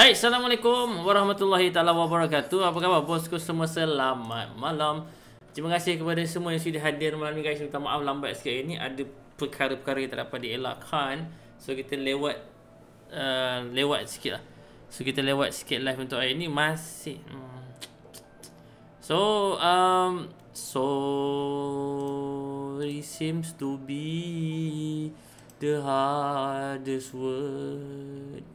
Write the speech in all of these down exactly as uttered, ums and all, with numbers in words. Hai, Assalamualaikum warahmatullahi taala wabarakatuh. Apa khabar bosku semua, selamat malam. Terima kasih kepada semua yang sudah hadir malam ni guys. Minta maaf lambat sikit, ini ada perkara-perkara yang tak dapat dielakkan. So kita lewat uh, lewat sikit lah. So kita lewat sikit live untuk hari ni masih. hmm. So um, sorry seems to be the hardest word.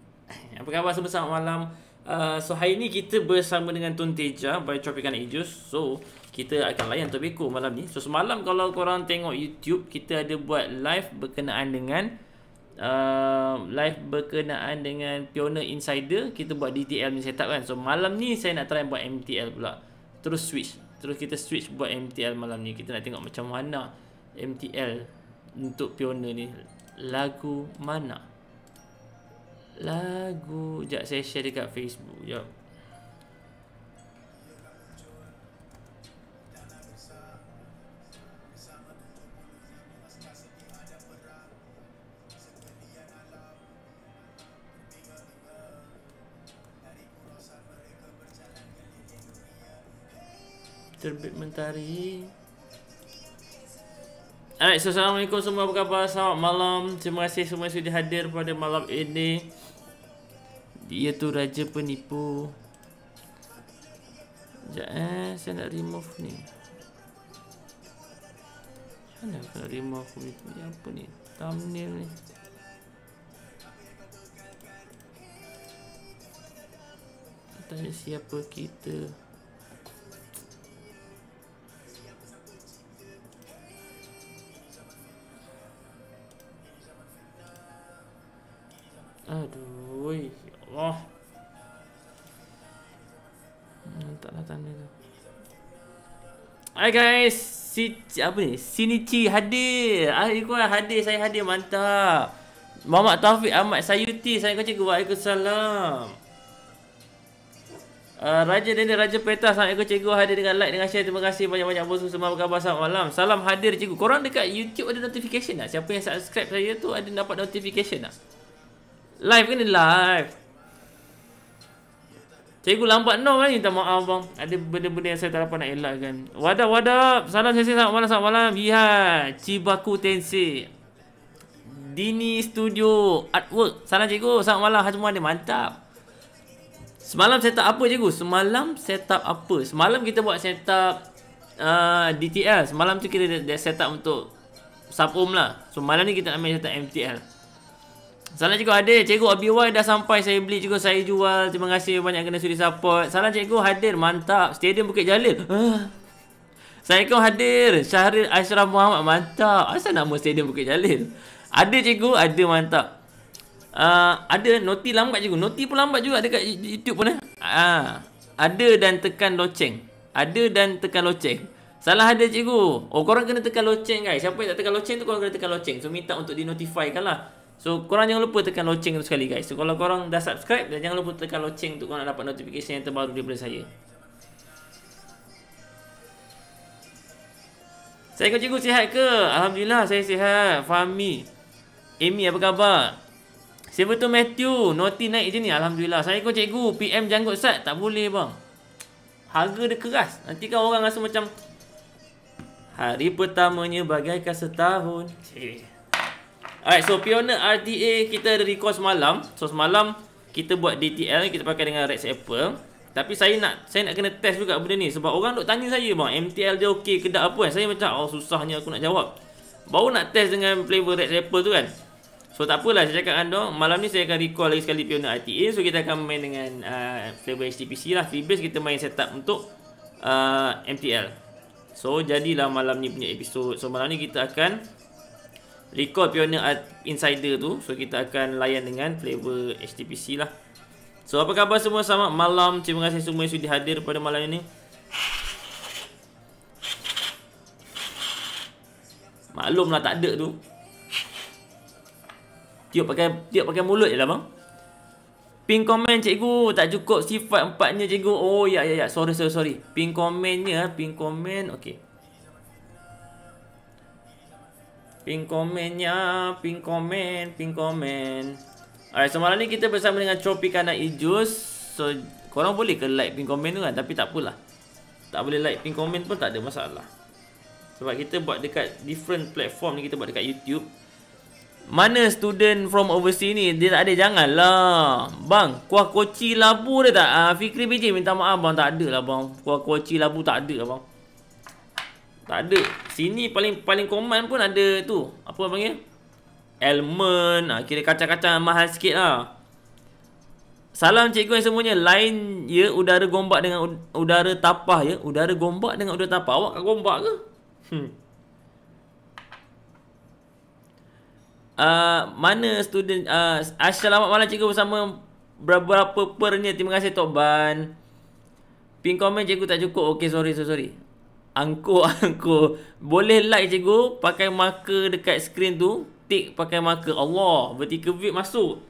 Apa khabar semua, selamat malam. uh, So hari ni kita bersama dengan Tun Teja by Tropicana E-Juice. So kita akan layan Tobiko malam ni. So semalam kalau korang tengok YouTube, kita ada buat live berkenaan dengan uh, Live berkenaan dengan Pioneer Insider. Kita buat D T L ni setup kan. So malam ni saya nak try buat M T L pula. Terus switch Terus kita switch buat M T L malam ni. Kita nak tengok macam mana M T L untuk Pioneer ni. Lagu mana? Lagu, sekejap saya share dekat Facebook. Sekejap. Terbit mentari. Alright, so assalamualaikum semua, apa khabar? Selamat malam. Terima kasih semua sudah hadir pada malam ini. Dia tu raja penipu. Sekejap eh, saya nak remove ni. Mana aku nak remove ni? Apa ni? Thumbnail ni. Tanya siapa kita. Aduh, ya Allah. Hmm, taklah tanda tu. Hai guys, si apa ni? Sinichi hadir. Alikuan hadir, saya hadir, mantap. Muhammad Taufik Ahmad Sayuti, saya kata waalaikumsalam. Uh, Raja Daniel Raja Peta, assalamualaikum cikgu, hadir dengan like dengan share. Terima kasih banyak-banyak bosku semua, apa khabar, selamat malam. Salam hadir cikgu. Korang dekat YouTube ada notification tak? Siapa yang subscribe saya tu ada dapat notification tak? Live kena live. Cikgu lambat no kan, minta maaf bang. Ada benda-benda yang saya tak dapat nak elakkan. Wadap wadap. Salam sesi, selamat malam, selamat malam. Ya, Cibaku Tensei. Dini Studio Artwork. Salam cikgu, selamat malam. Hajmu ada, mantap. Semalam set up apa cikgu? Semalam set up apa? Semalam kita buat set up uh, D T L. Semalam tu kita dah set up untuk sub-om lah. So malam ni kita nak main set up M T L. Salam cikgu hadir. Cikgu O B Y dah sampai, saya beli cikgu, saya jual. Terima kasih banyak kena sudi support. Salam cikgu hadir, mantap. Stadium Bukit Jalil. Ah. Assalamualaikum hadir. Syahril Ashraf Muhammad, mantap. Asal nama Stadium Bukit Jalil? Ada cikgu, ada, mantap. Uh, ada noti lambat cikgu. Noti pun lambat juga dekat YouTube pun eh. Ah. Ada dan tekan loceng. Ada dan tekan loceng. Salah hadir cikgu. Oh, korang kena tekan loceng guys. Siapa yang tak tekan loceng tu korang kena tekan loceng. So minta untuk dinotifykan lah. So korang jangan lupa tekan loceng tu sekali guys. So kalau korang dah subscribe, dan jangan lupa tekan loceng untuk korang nak dapat notification yang terbaru daripada saya. Saya kau cikgu sihat ke? Alhamdulillah saya sihat. Fahmi Amy apa khabar? Siapa tu Matthew? Noti naik je ni. Alhamdulillah. Saya kau cikgu P M janggut sat. Tak boleh bang, harga dia keras. Nanti kan orang rasa macam hari pertamanya bagaikan setahun. Cik. Alright, so Pioneer R T A kita ada record semalam. So semalam kita buat D T L, kita pakai dengan Red Apple. Tapi saya nak saya nak kena test juga benda ni. Sebab orang duk tanya saya bang, M T L dia okey ke tak apa kan. Saya macam oh susahnya aku nak jawab. Baru nak test dengan flavor Red Apple tu kan. So tak apalah, saya cakap anda malam ni saya akan record lagi sekali Pioneer R T A. So kita akan main dengan uh, flavor H T P C lah. Freebase kita main setup untuk uh, M T L. So jadilah malam ni punya episod. So malam ni kita akan record Pioneer Insider tu. So kita akan layan dengan flavor H T P C lah. So apa khabar semua, selamat malam. Terima kasih semua yang sudah hadir pada malam ini. Maklumlah tak ada tu. Tiup pakai tiup pakai mulut je lah bang. Pin komen cikgu, tak cukup sifat empatnya cikgu. Oh ya ya ya, sorry sorry sorry. Pin komennya, pin komen. Okey. Pin komennya, pin komen, pin komen. Alright, so malam ni kita bersama dengan Tropicana E-Juice. So korang boleh ke like pin komen tu kan, tapi tak apalah. Tak boleh like pin komen pun tak ada masalah. Sebab kita buat dekat different platform ni, kita buat dekat YouTube. Mana student from overseas ni dia tak ada, janganlah. Bang, kuah koci labu dia tak? Ah, Fikri B J minta maaf bang, tak ada lah bang. Kuah koci labu tak ada lah bang. Tak ada. Sini paling paling common pun ada tu. Apa panggil? Almond, ha, kira kacang-kacang mahal sikit lah. Salam cikgu yang semuanya. Lain ya udara gombak dengan udara tapah ya. Udara gombak dengan udara tapah. Awak kat gombak ke? Hmm. Uh, mana student uh, Assalamualaikum malam cikgu, bersama berapa pernya. Terima kasih Tok Ban. Pin komen cikgu tak cukup. Okay, sorry sorry, sorry. Angkur, angkur. Boleh like cikgu, pakai marker dekat skrin tu. Tik pakai marker. Allah, vertical vape masuk.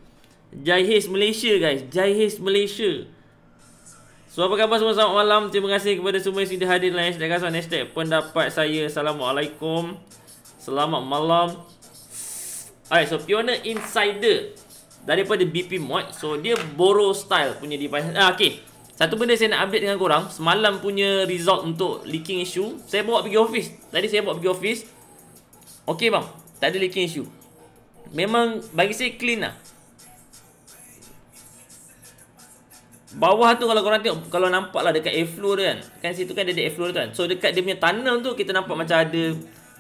Jaihiz Malaysia guys, Jaihiz Malaysia. So apa khabar semua, selamat malam. Terima kasih kepada semua yang sudah hadir dalam hashtag kawasan. Hashtag pendapat saya. Assalamualaikum, selamat malam. Alright, so Pioneer Insider daripada B P Mod. So dia Boro style punya device. Ah, okay, satu benda saya nak update dengan korang. Semalam punya result untuk leaking issue, saya bawa pergi office. Tadi saya bawa pergi office. Okay bang, tak ada leaking issue. Memang bagi saya clean lah. Bawah tu kalau korang tengok, kalau nampak lah dekat airflow tu kan, kan situ kan ada airflow tu kan. So dekat dia punya tunnel tu kita nampak macam ada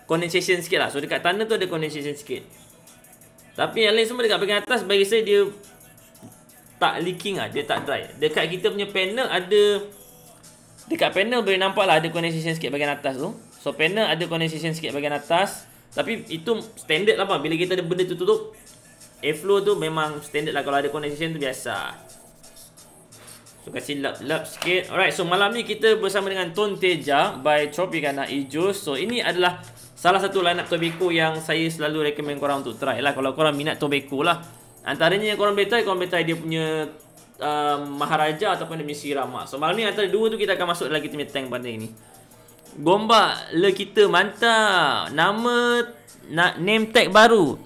condensation sikit lah. So dekat tunnel tu ada condensation sikit. Tapi yang lain semua dekat bahagian atas bagi saya dia tak leaking lah, dia tak dry. Dekat kita punya panel ada, dekat panel boleh nampak lah ada condensation sikit bahagian atas tu. So panel ada condensation sikit bahagian atas. Tapi itu standard lah bang. Bila kita ada benda tu tutup, airflow tu memang standard lah. Kalau ada condensation tu biasa. So kasi lap-lap sikit. Alright, so malam ni kita bersama dengan Tun Teja by Tropicana E-Juice. So ini adalah salah satu lineup tobacco yang saya selalu recommend korang untuk try lah. Kalau korang minat tobacco lah, antaranya yang korang boleh try, korang boleh try dia punya uh, Maharaja ataupun dia punya Sirama. So malam ni antara dua tu kita akan masuk dalam kita punya tank pada ini. Gombak le kita mantap. Nama nak name tag baru.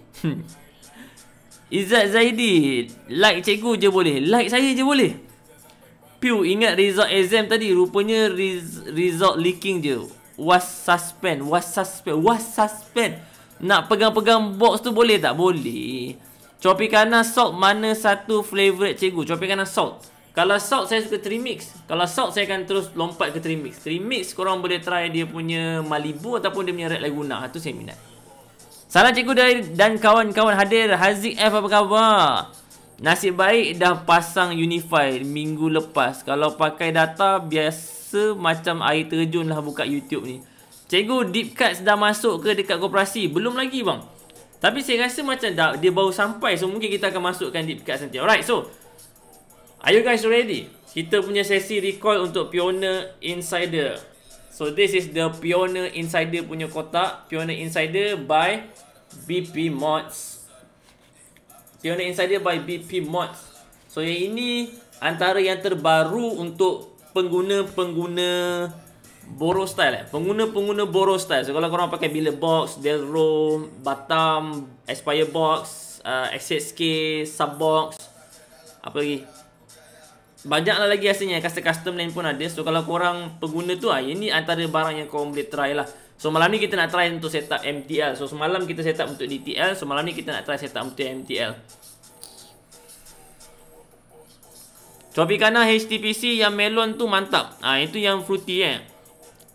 Izzat Zaidi, like cikgu je boleh, like saya je boleh. Piu ingat result exam tadi, rupanya res result leaking je. Was suspend, was suspend, was suspend. Nak pegang-pegang box tu boleh tak? Boleh. Tropicana salt mana satu favourite cikgu? Tropicana salt. Kalau salt saya suka three mix. Kalau salt saya akan terus lompat ke three mix. three mix korang boleh try dia punya Malibu ataupun dia punya Red Laguna. Itu saya minat. Salam cikgu dari dan kawan-kawan hadir. Hazim F, apa khabar? Nasib baik dah pasang Unify minggu lepas. Kalau pakai data biasa macam air terjun lah buka YouTube ni. Cikgu, deep cuts dah masuk ke dekat koperasi? Belum lagi bang. Tapi saya rasa macam dah, dia baru sampai. So mungkin kita akan masukkan deep cuts nanti. Alright, so are you guys ready? Kita punya sesi recall untuk Pioneer Insider. So this is the Pioneer Insider punya kotak. Pioneer Insider by B P Mods. Pioneer Insider by B P Mods. So yang ini antara yang terbaru untuk pengguna-pengguna Boro style eh. Pengguna-pengguna Boro style. So kalau korang pakai Billet Box, Delro, Batam, Aspire Box, uh, X X K, Subbox, apa lagi? Banyaklah lagi hasilnya, custom-custom lain pun ada. So kalau korang pengguna tu ah, ini antara barang yang korang boleh try lah. So malam ni kita nak try untuk setup M T L. So semalam kita setup untuk D T L, so malam ni kita nak try setup untuk M T L. Tropicana H T P C yang melon tu mantap. Ah, itu yang fruity eh.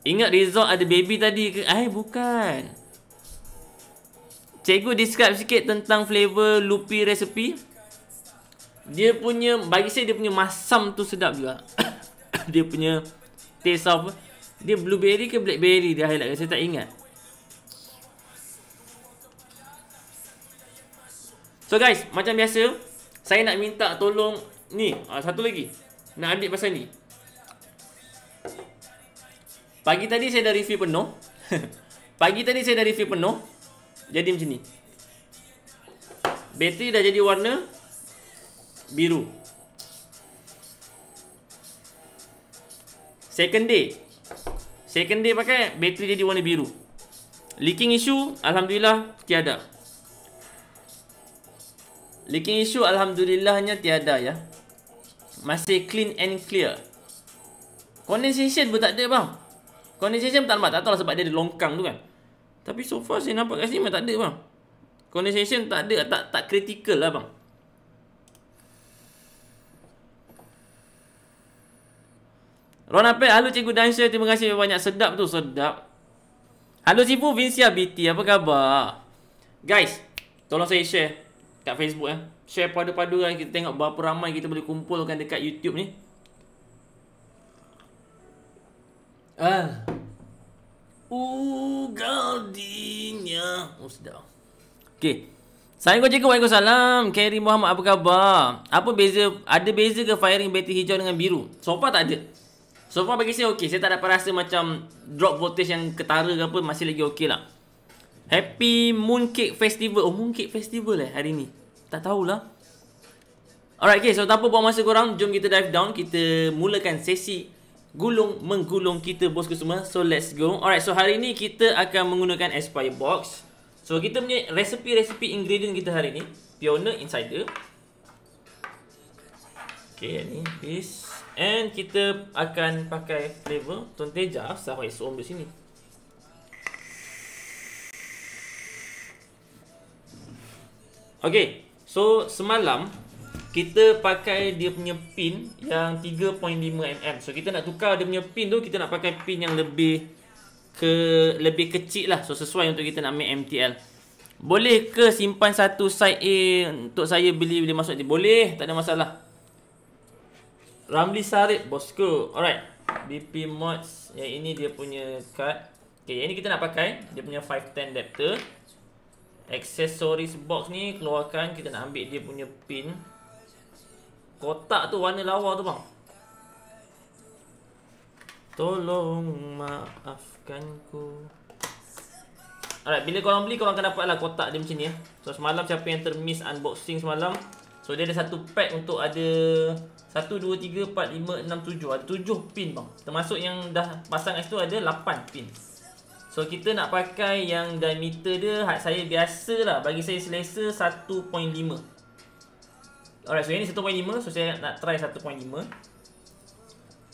Ingat result ada baby tadi ke? Eh, bukan. Cikgu describe sikit tentang flavor Lupi recipe. Dia punya, bagi saya dia punya masam tu sedap juga. Dia punya taste apa, dia blueberry ke blackberry dia highlight, saya tak ingat. So guys, macam biasa saya nak minta tolong ni, ha, satu lagi nak update pasal ni. Pagi tadi saya dah review penuh. Pagi tadi saya dah review penuh. Jadi macam ni. Bateri dah jadi warna biru. Second day, second day pakai, bateri jadi warna biru. Leaking issue, alhamdulillah tiada. Leaking issue alhamdulillahnya tiada ya. Masih clean and clear. Condensation pun tak ada bang. Condensation tak nampak, tak tahu lah sebab dia ada longkang tu kan. Tapi so far saya nampak kat sini tak ada bang. Condensation tak ada, tak tak critical lah bang. Ron Apel, halo Cikgu Dansyah, terima kasih banyak, sedap tu, sedap. Halo Sifu, Vincia B T, apa khabar? Guys, tolong saya share kat Facebook eh. Share padu-padu kan, kita tengok berapa ramai kita boleh kumpulkan dekat YouTube ni. Ah. Ugaldinya. Oh, sedap. Okey. Assalamualaikum Cikgu, waalaikumsalam. Khairi Muhammad, apa khabar? Apa beza, ada beza ke firing bateri hijau dengan biru? So far tak ada. So far bagi saya okey. Saya tak dapat rasa macam drop voltage yang ketara ke apa. Masih lagi okey lah. Happy Mooncake Festival. Oh, Mooncake Festival eh hari ni. Tak tahulah. Alright, okay. So tanpa buang masa korang, jom kita dive down. Kita mulakan sesi gulung menggulung kita bosku semua. So let's go. Alright, so hari ni kita akan menggunakan Aspire Box. So kita punya resipi-resipi ingredient kita hari ni. Pioneer Insider. Okay, ni this. And kita akan pakai flavor Tun Teja sama S O M di sini. Okay, so semalam kita pakai dia punya pin yang tiga titik lima milimeter. So kita nak tukar dia punya pin tu, kita nak pakai pin yang lebih ke lebih kecil lah. So sesuai untuk kita nak make M T L. Boleh ke simpan satu side A untuk saya beli bila masuk dia? Boleh, tak ada masalah. Ramli Sarip bosku. Alright, B P Mods. Yang ini dia punya card. Okay, yang ini kita nak pakai dia punya lima satu kosong adapter. Accessories box ni keluarkan. Kita nak ambil dia punya pin. Kotak tu warna lawa tu bang. Tolong maafkanku. Alright, bila korang beli korang akan dapat lah kotak dia macam ni eh. So semalam siapa yang termiss unboxing semalam, so dia ada satu pack untuk ada satu, dua, tiga, empat, lima, enam, tujuh. Ada tujuh pin bang. Termasuk yang dah pasang kat situ ada lapan pin. So kita nak pakai yang diameter dia, hak saya biasa lah, bagi saya selesa satu titik lima. Alright, so ini satu titik lima. So saya nak try satu titik lima.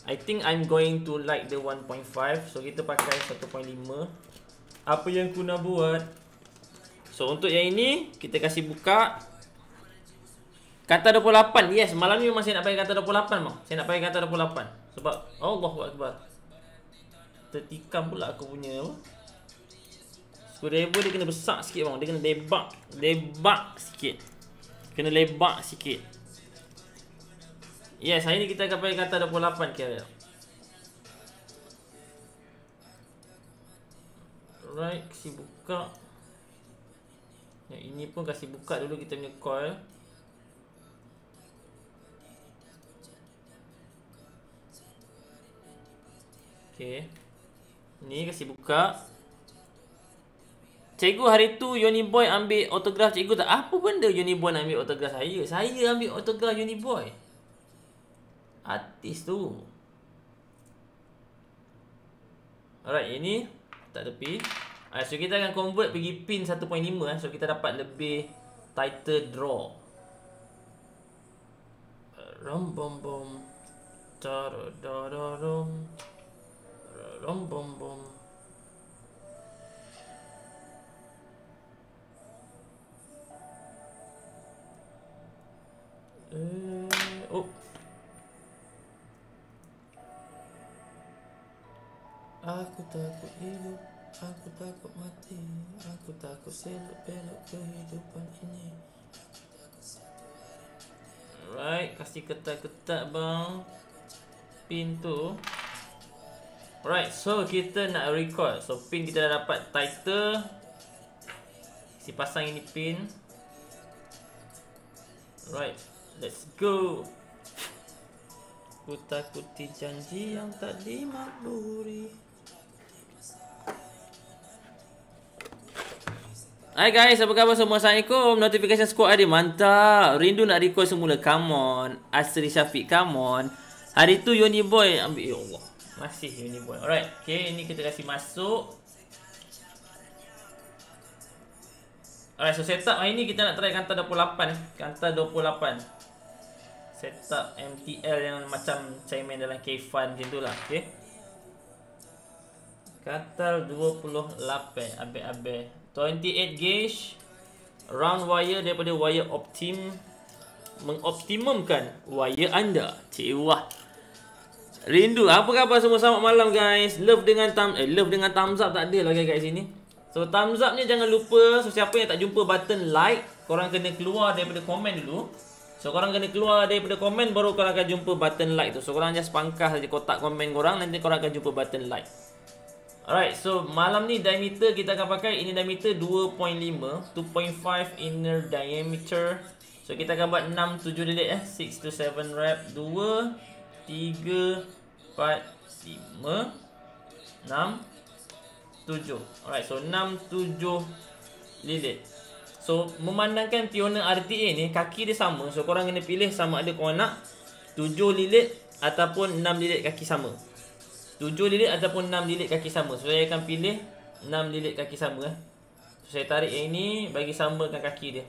I think I'm going to like the satu titik lima. So kita pakai satu titik lima. Apa yang ku nak buat? So untuk yang ini kita kasih buka. Kata dua puluh lapan. Yes, malam ni memang saya nak pakai kata dua puluh lapan bang. Saya nak pakai kata dua puluh lapan. Sebab Allahuakbar. Tertikam pula aku punya apa? Screwdriver dia kena besar sikit bang. Dia kena lebak, lebak sikit. Kena lebak sikit. Yes, hari ni kita akan pakai kata dua puluh lapan kira. Alright, kasih buka. Yang ini pun kasih buka dulu kita punya coil. Okay. Ni kasi buka. Cikgu hari tu Uniboy ambil autograf cikgu tak? Apa benda Uniboy nak ambil autograf saya? Saya ambil autograf Uniboy. Artis tu. Alright, ini tak tepi. Alright, so kita akan convert pergi pin satu titik lima. So kita dapat lebih tighter draw. Rom bom bom. Dar dar dar rom. Rom bom bom. Eh, oh. Aku takut hidup, aku takut mati, aku takut selok-belok kehidupan ini. Alright, kasih ketat-ketat bang pin tu. Alright, so kita nak record. So pin kita dah dapat tighter. Si pasang ini pin. Alright, let's go. Ku takuti janji yang tak dimakburi. Hai guys, apa khabar semua? Assalamualaikum. Notification squad ada mantap. Rindu nak record semula. Come on. Asri Syafiq, come on. Hari tu Uniboy ambil. Ya Allah. Masih Uniboy. Alright. Okay, ini kita kasih masuk. Alright, so setup hari ni kita nak try kanta dua puluh lapan. Kanta dua puluh lapan setup M T L yang macam saya main dalam K-Fun macam tu lah. Okay, Katal dua puluh lapan, abe-abe dua puluh lapan gauge round wire daripada wire optim, mengoptimumkan wire anda. Cewah. Rindu. Apa khabar semua, selamat malam guys. Love dengan thumb eh love dengan thumbs up tak ada lah guys kat sini. So thumbs up ni jangan lupa. So siapa yang tak jumpa button like, korang kena keluar daripada komen dulu. So korang kena keluar daripada komen baru korang akan jumpa button like tu. So korang just pangkah saja kotak komen korang, nanti korang akan jumpa button like. Alright, so malam ni diameter kita akan pakai. Ini diameter dua perpuluhan lima, dua perpuluhan lima inner diameter. So kita akan buat enam tujuh delete eh, enam to seven rep. Dua tiga empat lima enam tujuh. Alright, so enam tujuh delete. So memandangkan Pioneer R T A ni kaki dia sama, so korang kena pilih sama ada korang nak tujuh delete ataupun enam delete kaki sama. tujuh lilit ataupun enam lilit kaki sama. So saya akan pilih enam lilit kaki sama. So saya tarik yang ini bagi sama dengan kaki dia.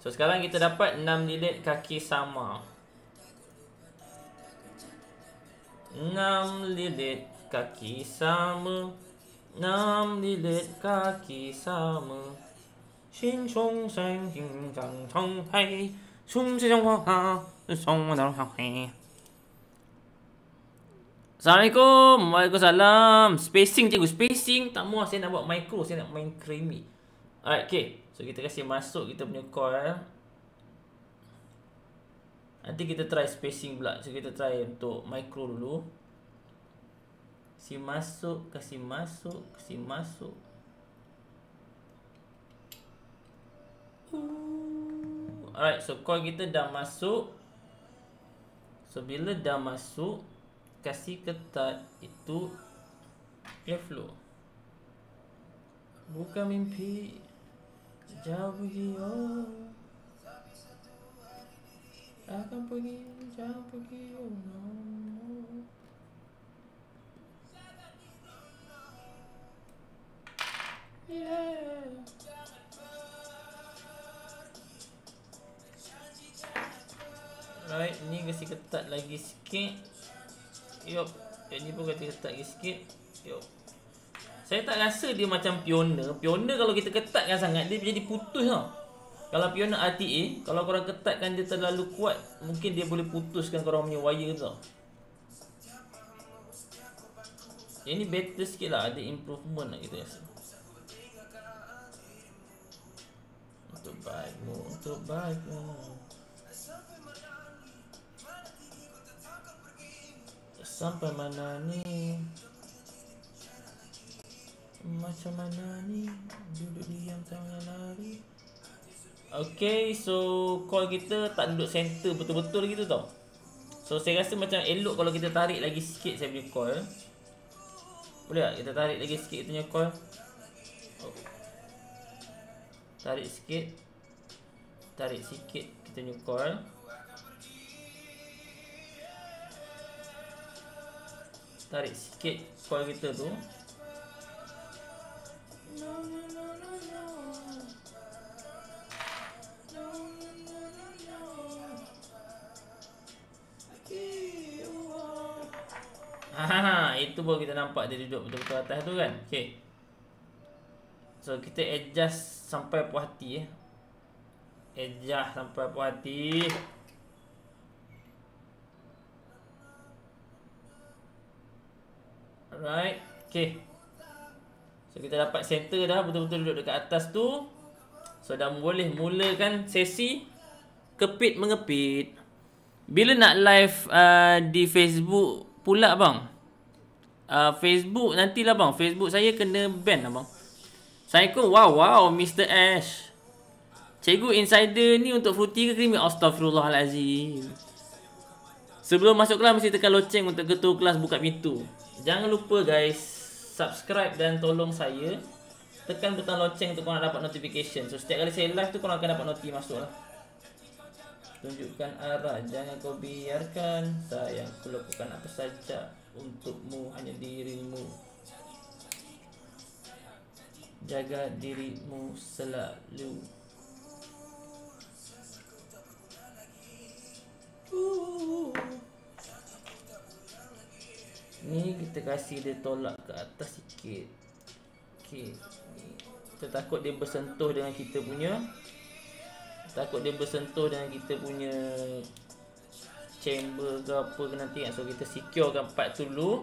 So sekarang kita dapat enam lilit kaki sama. enam lilit kaki sama. enam lilit kaki sama. Xin chong sang king chang chong hai. Sum si chong ha. Song ma dao hai. Assalamualaikum. Waalaikumsalam. Spacing cikgu, spacing tak muas. Saya nak buat micro, saya nak main creamy. Alright, okay. So kita kasi masuk kita punya coil. Nanti kita try spacing pula. So kita try untuk micro dulu. Kasi masuk, kasi masuk, kasi masuk. Alright, so coil kita dah masuk. So bila dah masuk, kasih ketat itu air flow. Bukan mimpi, jauhi oh. Akan pergi, jauh pergi oh no. Yeah. Right, ni kasih ketat lagi sikit. Yop, yang ni pun kata ketat sikit. Yop. Saya tak rasa dia macam Pioneer. Pioneer kalau kita ketatkan sangat, dia jadi putus tau. Kalau Pioneer R T A, kalau korang ketatkan dia terlalu kuat, mungkin dia boleh putuskan korang punya wire tau. Yang ni better sikit lah, ada improvement lah kita rasa. Untuk baikmu, untuk baikmu. Sampai mana ni? Macam mana ni? Duduk diam tangan lari. Okay, so call kita tak duduk center betul-betul gitu tau. So saya rasa macam elok kalau kita tarik lagi sikit saya punya call. Boleh tak kita tarik lagi sikit kita punya call? Oh. Tarik sikit. Tarik sikit kita punya call. Tarik sikit coil kita tu. Haha, itu baru kita nampak dia duduk betul-betul atas tu kan. Okay, so kita adjust sampai puas hati eh. Adjust sampai puas hati. Alright, okay. So kita dapat center dah, betul-betul duduk dekat atas tu. So dah boleh mulakan sesi kepit mengepit. Bila nak live uh, di Facebook pula bang? uh, Facebook nantilah bang, Facebook saya kena ban lah bang. Assalamualaikum, wow wow Mister Ash. Cikgu insider ni untuk fruity ke creamy? Astaghfirullahalazim. Sebelum masuk kelas mesti tekan loceng untuk ketua kelas buka pintu. Jangan lupa guys, subscribe dan tolong saya tekan butang loceng untuk korang dapat notification. So setiap kali saya live tu korang akan dapat noti masuk lah. Tunjukkan arah, jangan kau biarkan. Sayang, aku lakukan apa saja untukmu, hanya dirimu. Jaga dirimu selalu. Uh. Ni kita kasih dia tolak ke atas sikit. Okey. Kita takut dia bersentuh dengan kita punya. Takut dia bersentuh dengan kita punya chamber ke apa ke nanti. So kita securekan part tu dulu.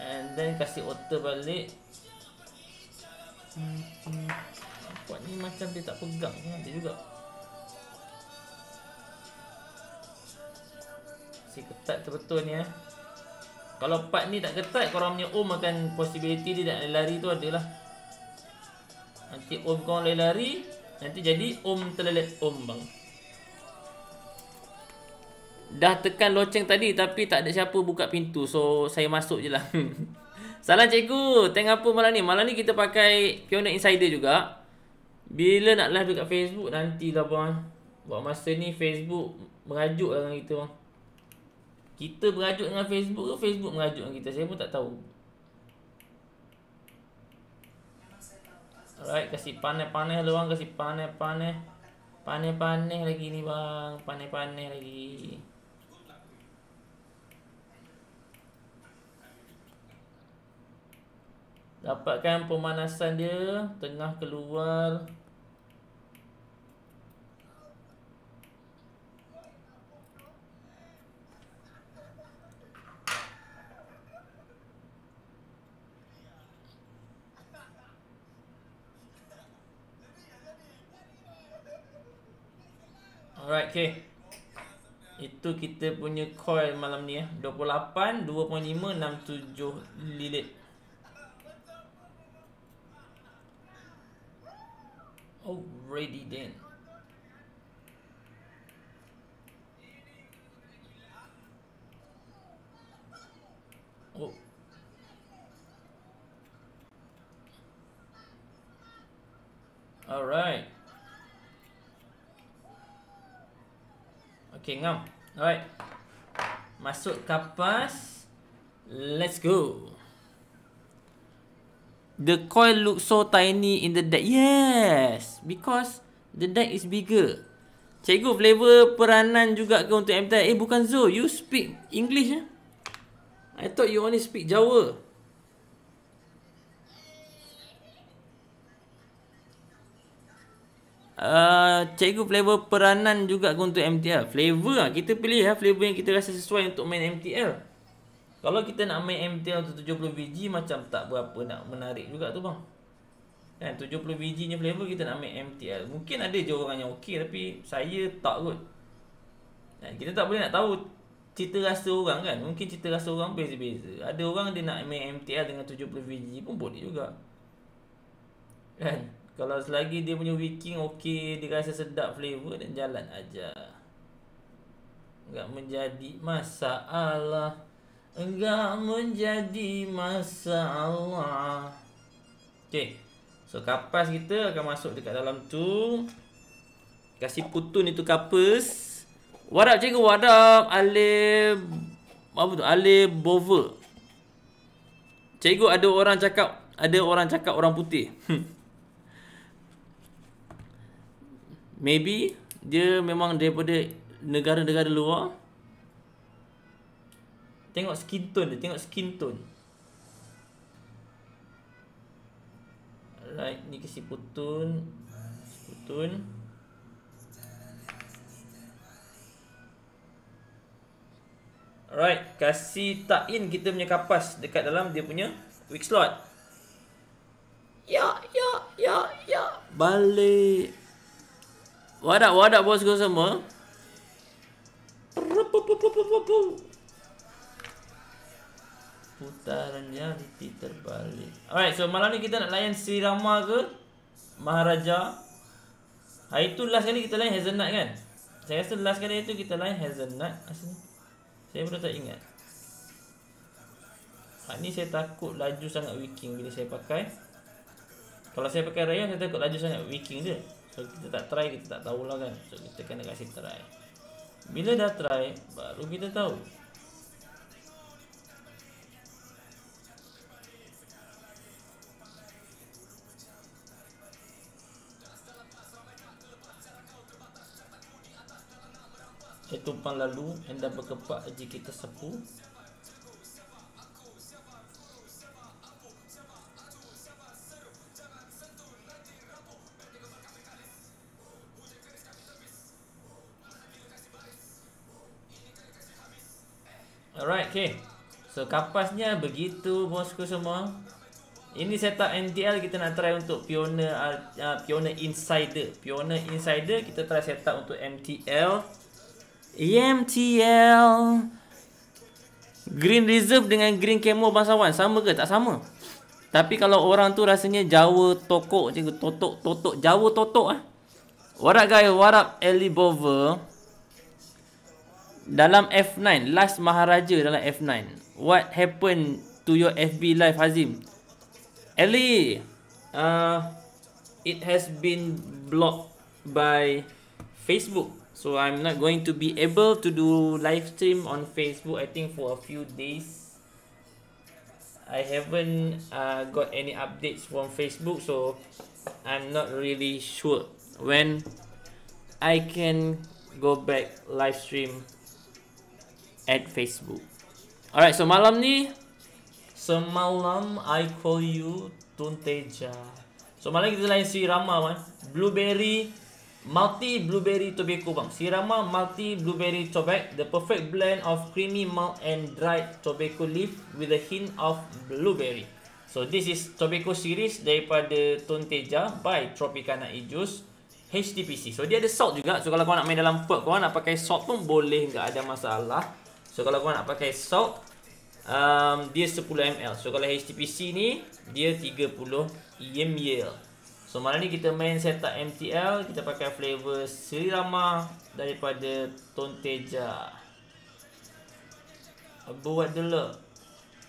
And then kasih auto balik. Hmm, hmm. Nampak ni macam dia tak pegang kan dia juga. Si ketat sebetulnya. Kalau part ni tak ketat, korang punya om akan possibility dia nak lari tu adalah. Nanti om korang lari, nanti jadi om terlelet om bang. Dah tekan loceng tadi tapi tak ada siapa buka pintu. So saya masuk je lah. Salam cikgu, tengok apa malam ni? Malam ni kita pakai Pioneer Insider juga. Bila nak live dekat Facebook nantilah bang. Buat masa ni Facebook merajuk dengan kita bang. Kita merajuk dengan Facebook ke Facebook merajuk dengan kita? Saya pun tak tahu. Alright, kasih panah-panah luang, kasih panah-panah. Panah-panah lagi ni bang, panah-panah lagi. Dapatkan pemanasan dia, tengah keluar. Alright, okay. Itu kita punya coil malam ni ya. dua puluh lapan, dua koma lima, enam puluh tujuh lilit. Already then. Oh. Alright. Okay, ngam. Alright. Masuk kapas. Let's go. The coil looks so tiny in the deck. Yes. Because the deck is bigger. Cikgu, flavor peranan juga ke untuk M T I? Eh, bukan Zo. You speak English eh? I thought you only speak Jawa. Uh, cikgu, flavor peranan juga untuk M T L. Flavor lah, kita pilih lah flavor yang kita rasa sesuai untuk main M T L. Kalau kita nak main M T L untuk tujuh puluh biji, macam tak berapa nak menarik juga tu bang kan, tujuh puluh biji ni flavor kita nak main M T L. Mungkin ada je orang yang okey, tapi saya tak kot kan. Kita tak boleh nak tahu cita rasa orang kan. Mungkin cita rasa orang beza-beza. Ada orang dia nak main M T L dengan tujuh puluh biji pun boleh juga kan. Kalau selagi dia punya wicking okey, dia rasa sedap flavor dan jalan aja. Enggak menjadi masalah. Enggak menjadi masalah. Okey. So kapas kita akan masuk dekat dalam tu. Kasih putun itu kapas. What up cikgu? What up Ale, apa tu? Ale Bover. Cikgu, ada orang cakap, ada orang cakap orang putih. Hmm. Maybe dia memang daripada negara-negara luar. Tengok skin tone dia, tengok skin tone. Alright, ni kasi putun. Putun. Alright, kasi tuck in kita punya kapas dekat dalam dia punya wick slot. Ya, ya, ya, ya. Balik. Wadak, wadak bosku semua. Putaran realiti terbalik. Alright, so malam ni kita nak layan Sri Rama ke Maharaja. Hari tu last kali kita layan hazelnut kan. Saya rasa last kali itu kita layan hazelnut. Asli saya pun tak ingat. Hari ni saya takut laju sangat wicking bila saya pakai. Kalau saya pakai rayon, saya takut laju sangat wicking dia. So kita tak try, kita tak tahulah kan. So kita kena kasih try. Bila dah try, baru kita tahu. ketumpang lalu hendak berkepak jika kita sepu. Alright, okay. So kapasnya begitu bosku semua. Ini setup M T L kita nak try untuk Pioneer uh, Pioneer Insider. Pioneer Insider kita try setup untuk M T L. E M T L Green Reserve dengan Green Camo bangsawan sama ke? Tak sama. Tapi kalau orang tu rasanya Jawa tokok je, totok totok Jawa totok ah. What up guys? What up Ellie Bover? Dalam F nine, last Maharaja dalam F nine. What happened to your F B live, Hazim? Ali, uh, it has been blocked by Facebook. So I'm not going to be able to do live stream on Facebook, I think for a few days. I haven't uh, got any updates from Facebook, so I'm not really sure when I can go back live stream at Facebook. Alright, so malam ni, semalam I call you Tun Teja. So malam kita lain sirama man, blueberry multi blueberry tobacco bang. Sirama multi blueberry tobacco, the perfect blend of creamy malt and dried tobacco leaf with a hint of blueberry. So this is tobacco series daripada Tun Teja by Tropicana E-Juice H T P C. So dia ada salt juga. So kalau kau nak main dalam perk, kau nak pakai salt pun boleh, enggak ada masalah. So kalau kau nak pakai salt, um, dia sepuluh mililiter. So kalau H T P C ni, dia tiga puluh mililiter. So malam ni kita main setup M T L, kita pakai flavor Srirama daripada Tun Teja. Buat dulu,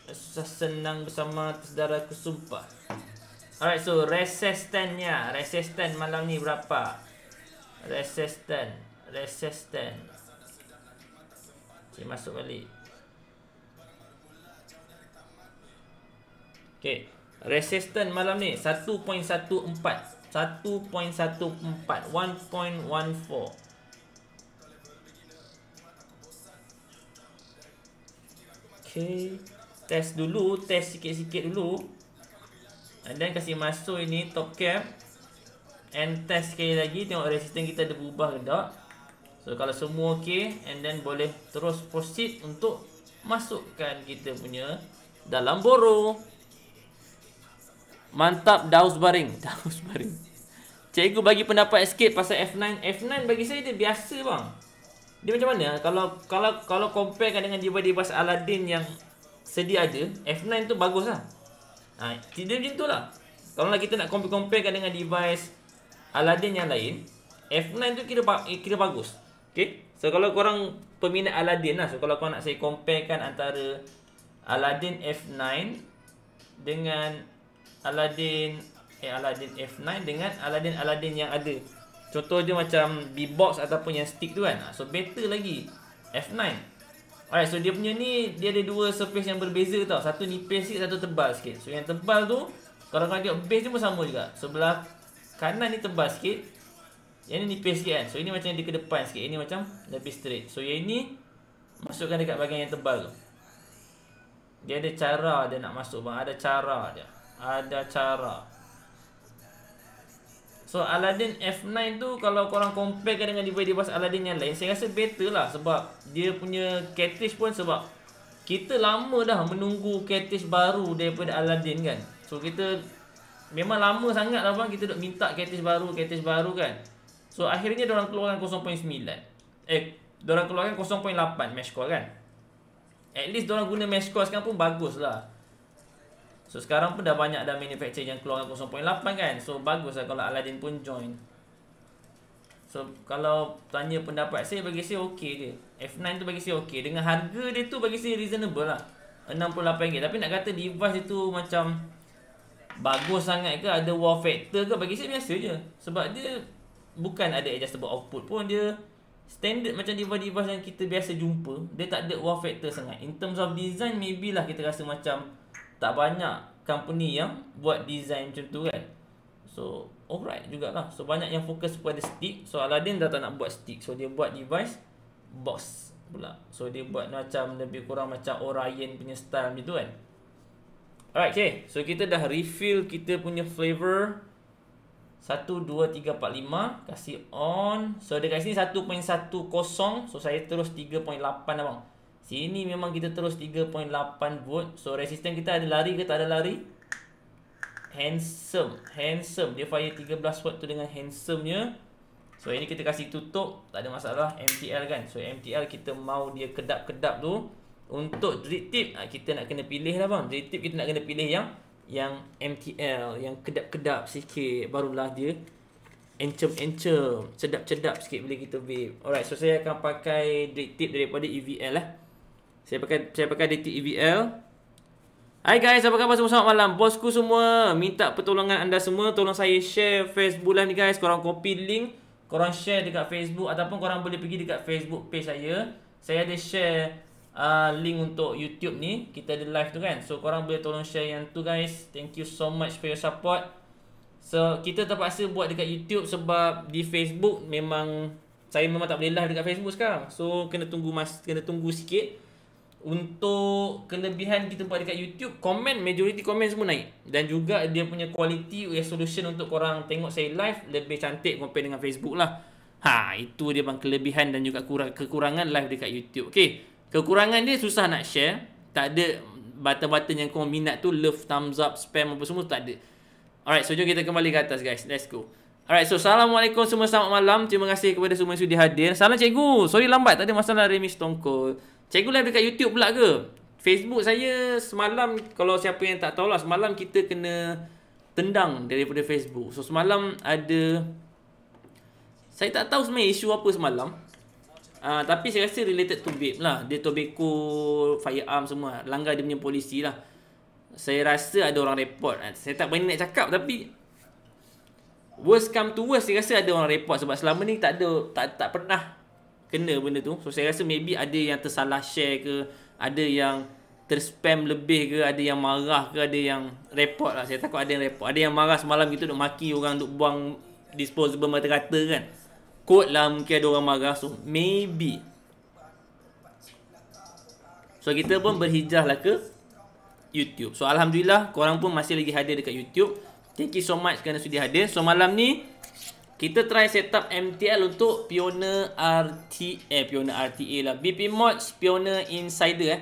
susah senang bersama saudaraku sumpah. Alright, so resistannya, resistan malam ni berapa? Resistan, resistan. Saya masuk balik. Okay, resistance malam ni satu titik satu empat, satu titik satu empat, satu titik satu empat, satu titik satu empat. Okay, test dulu, test sikit-sikit dulu. And then kasih masuk ini top cap. And test sekali lagi, tengok resistance kita ada berubah ke tak. So kalau semua okey, and then boleh terus proceed untuk masukkan kita punya dalam boro. Mantap Daus Baring, Daus Baring. Cikgu bagi pendapat sikit pasal F nine. F nine bagi saya dia biasa bang. Dia macam mana? Kalau kalau kalau comparekan dengan device-device Aladdin yang sedia ada, F nine tu baguslah. Ha, dia macam tu lah. Kalau kita nak compare-comparekan dengan device Aladdin yang lain, F nine tu kira kira bagus. Okay, so kalau korang peminat Aladdin lah. So kalau korang nak saya comparekan antara Aladdin F nine dengan Aladdin eh, Aladdin F nine dengan Aladdin-Aladdin yang ada. Contoh dia macam B box ataupun yang stick tu kan. So better lagi F nine. Alright, so dia punya ni, dia ada dua surface yang berbeza tau. Satu nipis sikit, satu tebal sikit. So yang tebal tu, kalau korang tengok base dia pun sama juga. Sebelah kanan ni tebal sikit, yang ni nipis sikit kan. So ini macam dia ke depan sikit, ini macam lebih straight. So yang ini masukkan dekat bahagian yang tebal tu. Dia ada cara dia nak masuk bang. Ada cara dia, ada cara. So Aladdin F nine tu, kalau korang comparekan dengan device-device Aladdin yang lain, saya rasa better lah. Sebab dia punya cartridge pun, sebab kita lama dah menunggu cartridge baru daripada Aladdin kan. So kita memang lama sangat lah bang, kita duk minta cartridge baru, cartridge baru kan. So akhirnya diorang keluarkan kosong titik sembilan. Eh, diorang keluarkan kosong titik lapan mesh core kan. At least diorang guna mesh core sekarang pun bagus lah. So sekarang pun dah banyak dah manufacturer yang keluarkan kosong titik lapan kan. So bagus lah kalau Aladdin pun join. So kalau tanya pendapat saya, bagi saya okey je F nine tu, bagi saya okey. Dengan harga dia tu bagi saya reasonable lah, enam puluh lapan ringgit. Tapi nak kata device dia tu macam bagus sangat ke, ada wow factor ke, bagi saya biasa je. Sebab dia bukan ada adjustable output pun, dia standard macam device-device yang kita biasa jumpa. Dia tak ada wow factor sangat. In terms of design, maybe lah kita rasa macam tak banyak company yang buat design macam tu kan. So alright jugalah. So banyak yang fokus pada stick. So Aladdin dah tak nak buat stick, so dia buat device box pula. So dia buat macam lebih kurang macam Orion punya style gitu kan. Alright, okay. So kita dah refill kita punya flavor satu, dua, tiga, empat, lima. Kasih on. So dekat sini satu titik sepuluh. So saya terus tiga titik lapan abang. Sini memang kita terus tiga titik lapan volt. So resisten kita ada lari ke tak ada lari? Handsome. Handsome. Dia fire tiga belas watt tu dengan handsome-nya. So ini kita kasih tutup. Tak ada masalah. M T L kan. So M T L kita mau dia kedap-kedap tu. Untuk drip tip kita nak kena pilih lah bang. Drip tip kita nak kena pilih yang yang M T L, yang kedap-kedap sikit, barulah dia encem-encem, sedap-sedap sikit bila kita vape. Alright, so saya akan pakai drip tip daripada E V L lah. Saya pakai saya pakai drip tip E V L. Hai guys, apa khabar semua? Selamat malam bosku semua. Minta pertolongan anda semua, tolong saya share Facebook live ni guys. Korang copy link, korang share dekat Facebook ataupun korang boleh pergi dekat Facebook page saya. Saya ada share Uh, link untuk YouTube ni. Kita ada live tu kan. So korang boleh tolong share yang tu guys. Thank you so much for your support. So kita terpaksa buat dekat YouTube sebab di Facebook memang saya memang tak boleh live dekat Facebook sekarang. So kena tunggu mas, kena tunggu sikit. Untuk kelebihan kita buat dekat YouTube, komen, majority komen semua naik. Dan juga dia punya quality resolution untuk korang tengok saya live lebih cantik compare dengan Facebook lah. Ha, itu dia bang kelebihan dan juga kurang, kekurangan live dekat YouTube. Okay. Kekurangan dia susah nak share. Tak ada button-button yang korang minat tu. Love, thumbs up, spam apa semua tak ada. Alright, so jom kita kembali ke atas guys. Let's go. Alright, so Assalamualaikum semua, selamat malam. Terima kasih kepada semua yang sudah hadir. Salam cikgu. Sorry lambat, tak ada masalah remis tongkol. Cikgu live dekat YouTube pula ke? Facebook saya semalam, kalau siapa yang tak tahu lah, semalam kita kena tendang daripada Facebook. So semalam ada, saya tak tahu sebenarnya isu apa semalam. Uh, tapi saya rasa related to vape lah. Dia tobacco, firearm semua. Langgar dia punya polisi lah. Saya rasa ada orang report. Saya tak berani nak cakap tapi worst come to worst, saya rasa ada orang report. Sebab selama ni tak ada, tak, tak pernah kena benda tu. So saya rasa maybe ada yang tersalah share ke, ada yang terspam lebih ke, ada yang marah ke, ada yang report lah. Saya takut ada yang report. Ada yang marah semalam gitu, duk maki orang, duk buang disposable mata-kata kan. Kod lah mungkin ada orang marah. So maybe, so kita pun berhijrah lah ke YouTube. So Alhamdulillah korang pun masih lagi hadir dekat YouTube. Thank you so much kerana sudah hadir. So malam ni kita try set up M T L untuk Pioneer R T A, eh, Pioneer R T A lah, B P Mods Pioneer Insider eh.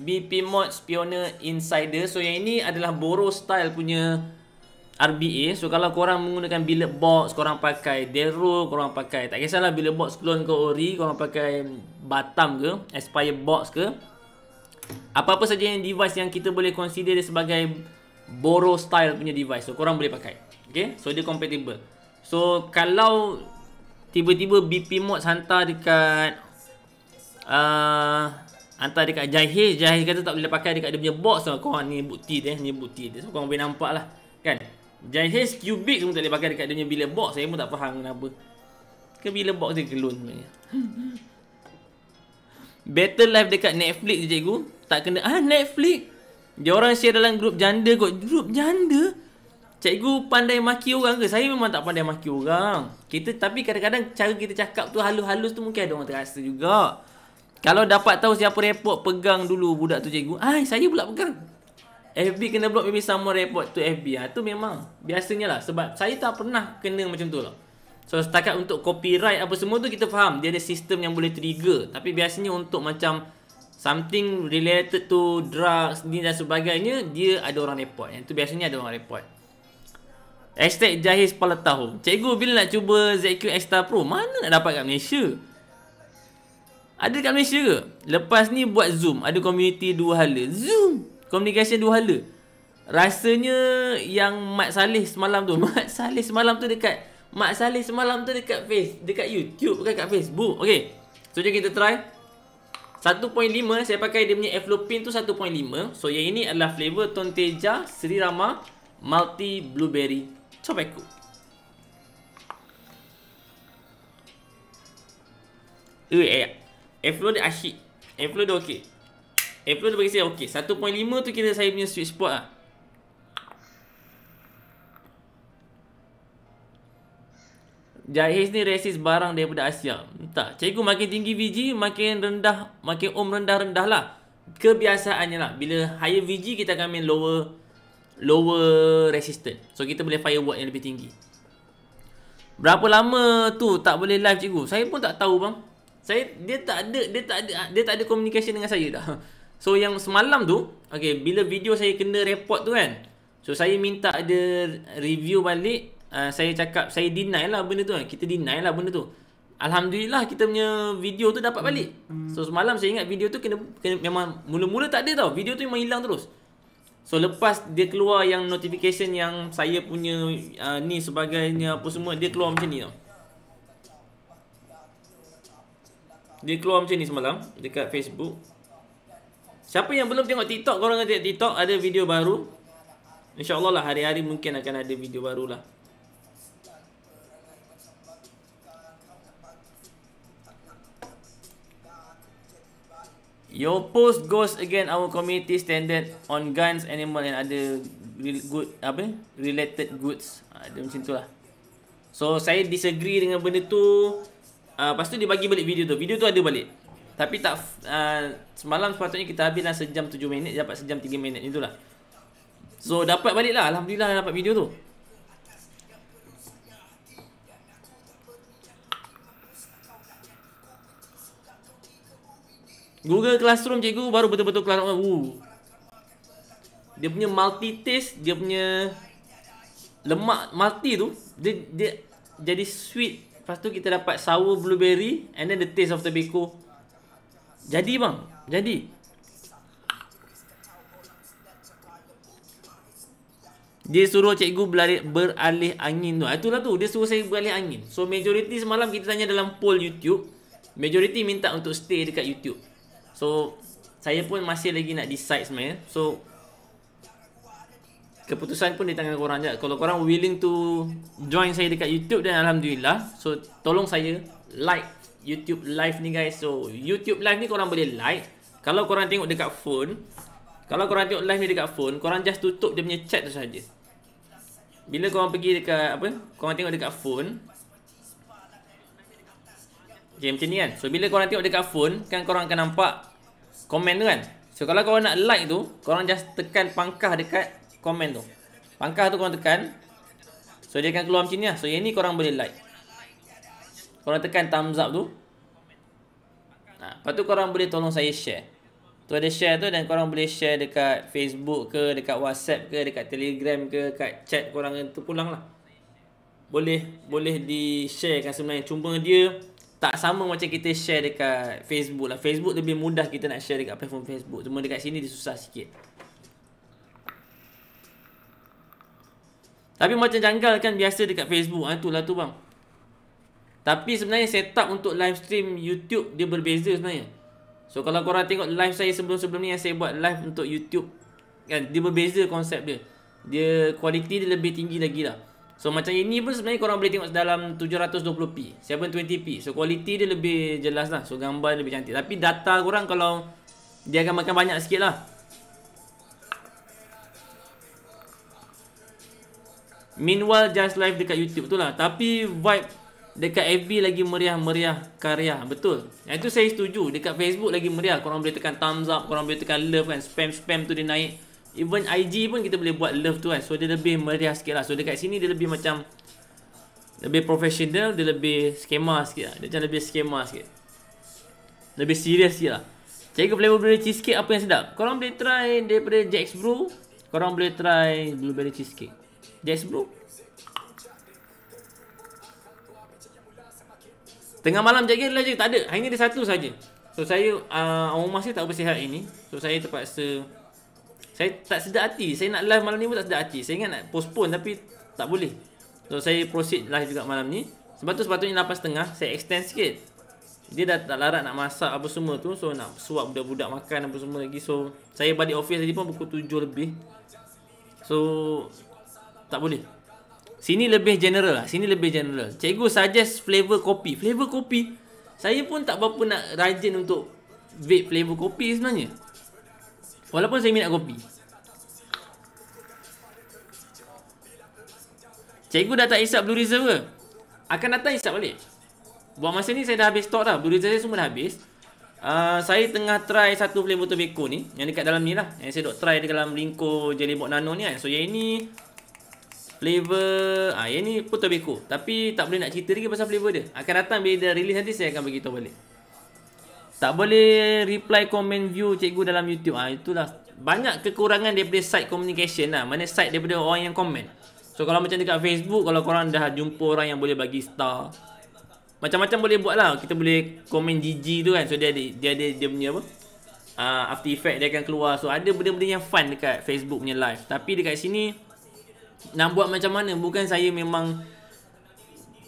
B P Mods Pioneer Insider. So yang ini adalah Boro style punya R B A. So kalau korang menggunakan Billet Box, korang pakai Delro, korang pakai tak kisahlah Billet Box clone ke Ori, korang pakai Batam ke, Aspire Box ke, apa-apa saja yang device yang kita boleh consider dia sebagai Boro style punya device. So korang boleh pakai. Okay, so dia compatible. So kalau tiba-tiba B P Mods hantar dekat uh, hantar dekat Jahir, Jahir kata tak boleh pakai dekat dia punya box. So korang ni bukti dia, ni bukti dia. So korang boleh nampak lah kan. Jahis Cubic semua tak boleh pakai dekat dia punya Billet Box. Saya pun tak faham kenapa. Ke Billet Box dia gelun sebenarnya. Better live dekat Netflix je cikgu. Tak kena. Ah Netflix. Dia orang share dalam grup janda kot. Grup janda? Cikgu pandai maki orang ke? Saya memang tak pandai maki orang. Kita tapi kadang-kadang cara kita cakap tu halus-halus tu mungkin ada orang terasa juga. Kalau dapat tahu siapa report, pegang dulu budak tu cikgu. Ah saya pula pegang. F B kena block, maybe someone report to F B. Ha, tu memang biasanya lah. Sebab saya tak pernah kena macam tu lah. So setakat untuk copyright apa semua tu kita faham. Dia ada sistem yang boleh trigger. Tapi biasanya untuk macam something related to drugs ni dan sebagainya, dia ada orang report. Yang tu biasanya ada orang report. Hashtag Jahis Pala Tahu. Cikgu bila nak cuba Z Q Extra Pro? Mana nak dapat kat Malaysia? Ada kat Malaysia ke? Lepas ni buat Zoom. Ada community dua hala. Zoom. Komunikasi dua hala. Rasanya yang Mat Saleh semalam tu, Mat Saleh semalam tu dekat Mat Saleh semalam tu dekat face, dekat YouTube bukan dekat Facebook. Okey. So jom kita try. satu titik lima saya pakai dia punya Eflopin tu satu titik lima. So yang ini adalah flavor Tun Teja Sri Rama Multi Blueberry Tobacco. Eh, Eflop dia asyik. Eflop dia okey. Eflop dia bagi saya okey. satu titik lima tu kira saya punya sweet spot lah. Jahiz ni resis barang daripada Asia. Entah, cikgu makin tinggi V G, makin rendah, makin om rendah-rendah lah. Kebiasaannya lah, bila higher V G kita akan main lower lower resistance. So kita boleh fire watt yang lebih tinggi. Berapa lama tu tak boleh live cikgu? Saya pun tak tahu bang. Saya dia tak ada dia tak ada dia tak ada komunikasi dengan saya dah. So yang semalam tu, okey, bila video saya kena report tu kan. So saya minta dia review balik. Uh, saya cakap saya deny lah benda tu kan. Kita deny lah benda tu. Alhamdulillah kita punya video tu dapat balik. So semalam saya ingat video tu kena, kena memang mula-mula tak ada tau. Video tu memang hilang terus. So lepas dia keluar yang notification yang saya punya uh, ni sebagainya apa semua, dia keluar macam ni tau. Dia keluar macam ni semalam dekat Facebook. Siapa yang belum tengok TikTok, korang tengok TikTok, ada video baru. InsyaAllah lah hari-hari mungkin akan ada video baru lah. Your post goes against our community standard on guns, animal and other good apa related goods. Ada macam tu lah. So saya disagree dengan benda tu. Uh, lepas tu dia bagi balik video tu. Video tu ada balik. Tapi tak uh, semalam sepatutnya kita habislah sejam tujuh minit, dapat sejam tiga minit itulah. So dapat balik lah. Alhamdulillah dapat video tu. Google Classroom cikgu baru betul-betul kelas -betul uh. Dia punya multitaste, dia punya lemak multi tu, dia dia jadi sweet. Lepas tu kita dapat sour blueberry and then the taste of tobacco. Jadi bang, jadi dia suruh cikgu beralih, beralih angin tu. Itulah tu, dia suruh saya beralih angin. So majority semalam kita tanya dalam poll YouTube, majority minta untuk stay dekat YouTube. So saya pun masih lagi nak decide sebenarnya. So keputusan pun di tangan korang je. Kalau korang willing to join saya dekat YouTube, dan alhamdulillah. So tolong saya like YouTube live ni guys. So YouTube live ni korang boleh like. Kalau korang tengok dekat phone, kalau korang tengok live ni dekat phone, korang just tutup dia punya chat tu saja. Bila korang pergi dekat apa, korang tengok dekat phone, okay, macam ni kan. So bila korang tengok dekat phone, kan korang akan nampak komen tu kan. So kalau korang nak like tu, korang just tekan pangkah dekat komen tu. Pangkah tu korang tekan, so dia akan keluar macam ni lah. So yang ni korang boleh like. Korang tekan thumbs up tu, ha, lepas tu korang boleh tolong saya share. Tu ada share tu, dan korang boleh share dekat Facebook ke, dekat WhatsApp ke, dekat Telegram ke, dekat chat korang tu pulang lah. Boleh, boleh di-sharekan sebenarnya. Cuma dia tak sama macam kita share dekat Facebook lah. Facebook lebih mudah kita nak share dekat platform Facebook. Cuma dekat sini dia susah sikit. Tapi macam janggal kan biasa dekat Facebook. Ha, itulah tu bang. Tapi sebenarnya setup untuk live stream YouTube dia berbeza sebenarnya. So kalau korang tengok live saya sebelum-sebelum ni yang saya buat live untuk YouTube, kan dia berbeza konsep dia. Dia kualiti dia lebih tinggi lagi lah. So macam ini pun sebenarnya korang boleh tengok dalam tujuh ratus dua puluh p, tujuh ratus dua puluh p. So quality dia lebih jelas lah. So gambar lebih cantik. Tapi data korang kalau dia akan makan banyak sikit lah. Meanwhile just live dekat YouTube tu lah. Tapi vibe dekat F B lagi meriah-meriah karya. Betul. Yang tu saya setuju. Dekat Facebook lagi meriah. Korang boleh tekan thumbs up, korang boleh tekan love kan. Spam-spam tu dia naik. Even I G pun kita boleh buat love tu kan. So dia lebih meriah sikit lah. So dekat sini dia lebih macam lebih professional, dia lebih skema sikit lah. Dia macam lebih skema sikit, lebih serius sikit lah. Cikgu blueberry cheesecake apa yang sedap? Korang boleh try daripada Jack's Brew. Korang boleh try blueberry cheesecake Jack's Brew. Tengah malam jaga lagi tak ada. Hari ni ada satu saja. So saya uh, rumah saya tak bersihat ini. So saya terpaksa, saya tak sedar hati. Saya nak live malam ni pun tak sedar hati. Saya ingat nak postpone tapi tak boleh. So saya proceed live juga malam ni. Sebab tu sepatutnya lapan setengah saya extend sikit. Dia dah tak larat nak masak apa semua tu. So nak suap budak-budak makan apa semua lagi. So saya balik office tadi pun pukul tujuh lebih. So tak boleh. Sini lebih general lah. Sini lebih general. Cikgu suggest flavor kopi. Flavor kopi, saya pun tak berapa nak rajin untuk vape flavor kopi sebenarnya. Walaupun saya minat kopi. Cikgu dah tak isap Blue Reserve ke? akan datang hisap balik. Buat masa ni saya dah habis stok dah. Blue Rizal saya semua dah habis. Uh, saya tengah try satu flavour tobacco ni, yang dekat dalam ni lah, yang saya dok try dekat dalam lingko Jellybox Nano ni kan. So yang ini flavor, ah yang ni pun tobacco, tapi tak boleh nak cerita lagi pasal flavor dia. Akan datang bila dia release nanti saya akan beritahu balik. Tak boleh reply comment view cikgu dalam YouTube. Ah itulah banyak kekurangan daripada side communication lah, mana side daripada orang yang komen. So kalau macam dekat Facebook, kalau korang dah jumpa orang yang boleh bagi star, macam-macam boleh buat lah. Kita boleh komen G G tu kan. So dia ada, dia ada dia punya apa, uh, after effect dia akan keluar. So ada benda-benda yang fun dekat Facebook punya live. Tapi dekat sini nak buat macam mana, bukan saya memang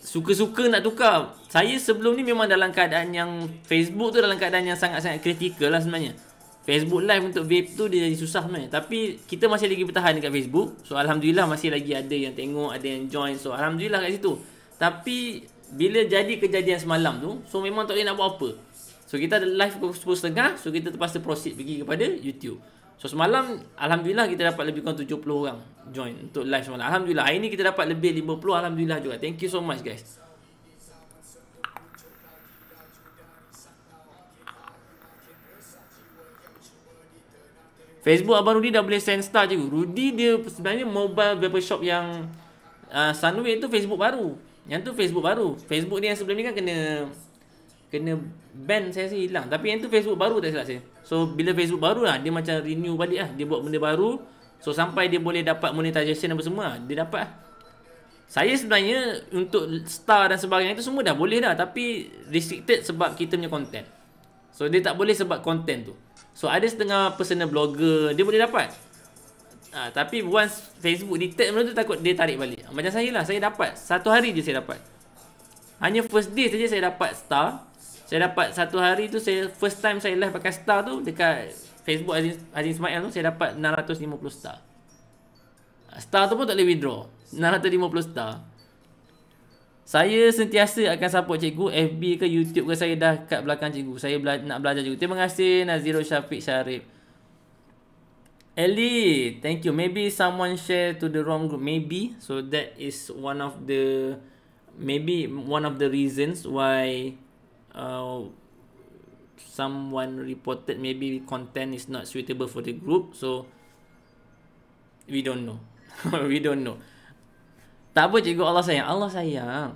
suka-suka nak tukar. Saya sebelum ni memang dalam keadaan yang Facebook tu dalam keadaan yang sangat-sangat kritikal lah sebenarnya. Facebook live untuk vape tu dia jadi susah sebenarnya. Tapi kita masih lagi bertahan dekat Facebook. So Alhamdulillah masih lagi ada yang tengok, ada yang join. So Alhamdulillah kat situ. Tapi bila jadi kejadian semalam tu, so memang tak boleh nak buat apa. So kita ada live pukul sepuluh tiga puluh. So kita terpaksa proceed pergi kepada YouTube. So semalam Alhamdulillah kita dapat lebih kurang tujuh puluh orang join untuk live semalam. Alhamdulillah hari ni kita dapat lebih lima puluh. Alhamdulillah juga. Thank you so much guys. Facebook Abang Rudy dah boleh send star je. Rudy dia sebenarnya mobile vape shop yang uh, Sunway tu Facebook baru. Yang tu Facebook baru. Facebook ni yang sebelum ni kan kena Kena ban, saya rasa hilang. Tapi yang tu Facebook baru tak silap saya. So bila Facebook baru lah, dia macam renew balik lah. Dia buat benda baru. So sampai dia boleh dapat monetization apa semua, dia dapat lah. Saya sebenarnya untuk star dan sebagainya itu semua dah boleh dah. Tapi restricted sebab kita punya content. So dia tak boleh sebab content tu. So ada setengah personal blogger dia boleh dapat. Ha, tapi once Facebook detect benda tu, takut dia tarik balik. Macam saya lah, saya dapat satu hari je saya dapat. Hanya first day saja saya dapat star. Saya dapat satu hari tu, saya first time saya live pakai star tu dekat Facebook Hazim Ismail tu, saya dapat enam ratus lima puluh star. Star tu pun tak boleh withdraw. enam ratus lima puluh star. Saya sentiasa akan support cikgu. F B ke YouTube ke saya dah kat belakang cikgu. Saya bela nak belajar cikgu. Terima kasih Nazirul Syafiq Syarif. Ellie, thank you. Maybe someone share to the wrong group. Maybe. So that is one of the, maybe one of the reasons why uh, someone reported maybe content is not suitable for the group. So we don't know. We don't know. Tak apa cikgu, Allah sayang. Allah sayang.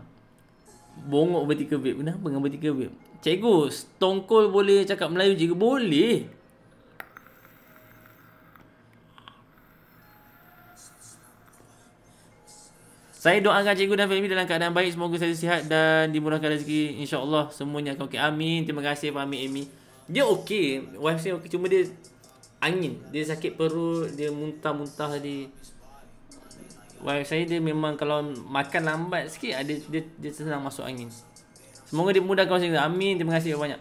Bongok bertiga vape. Kenapa dengan bertiga vape? Cikgu, Stone Cold boleh cakap Melayu cikgu? Boleh. Saya doakan cikgu dan family dalam keadaan baik. Semoga saya sihat dan dimurahkan rezeki. InsyaAllah semuanya akan okey. Amin. Terima kasih Fahmi Amy. Dia okey. Wife saya okey. Cuma dia angin. Dia sakit perut. Dia muntah-muntah tadi. Wife saya dia memang kalau makan lambat sikit, dia, dia, dia senang masuk angin. Semoga dia mudahkan saya. Amin. Terima kasih banyak.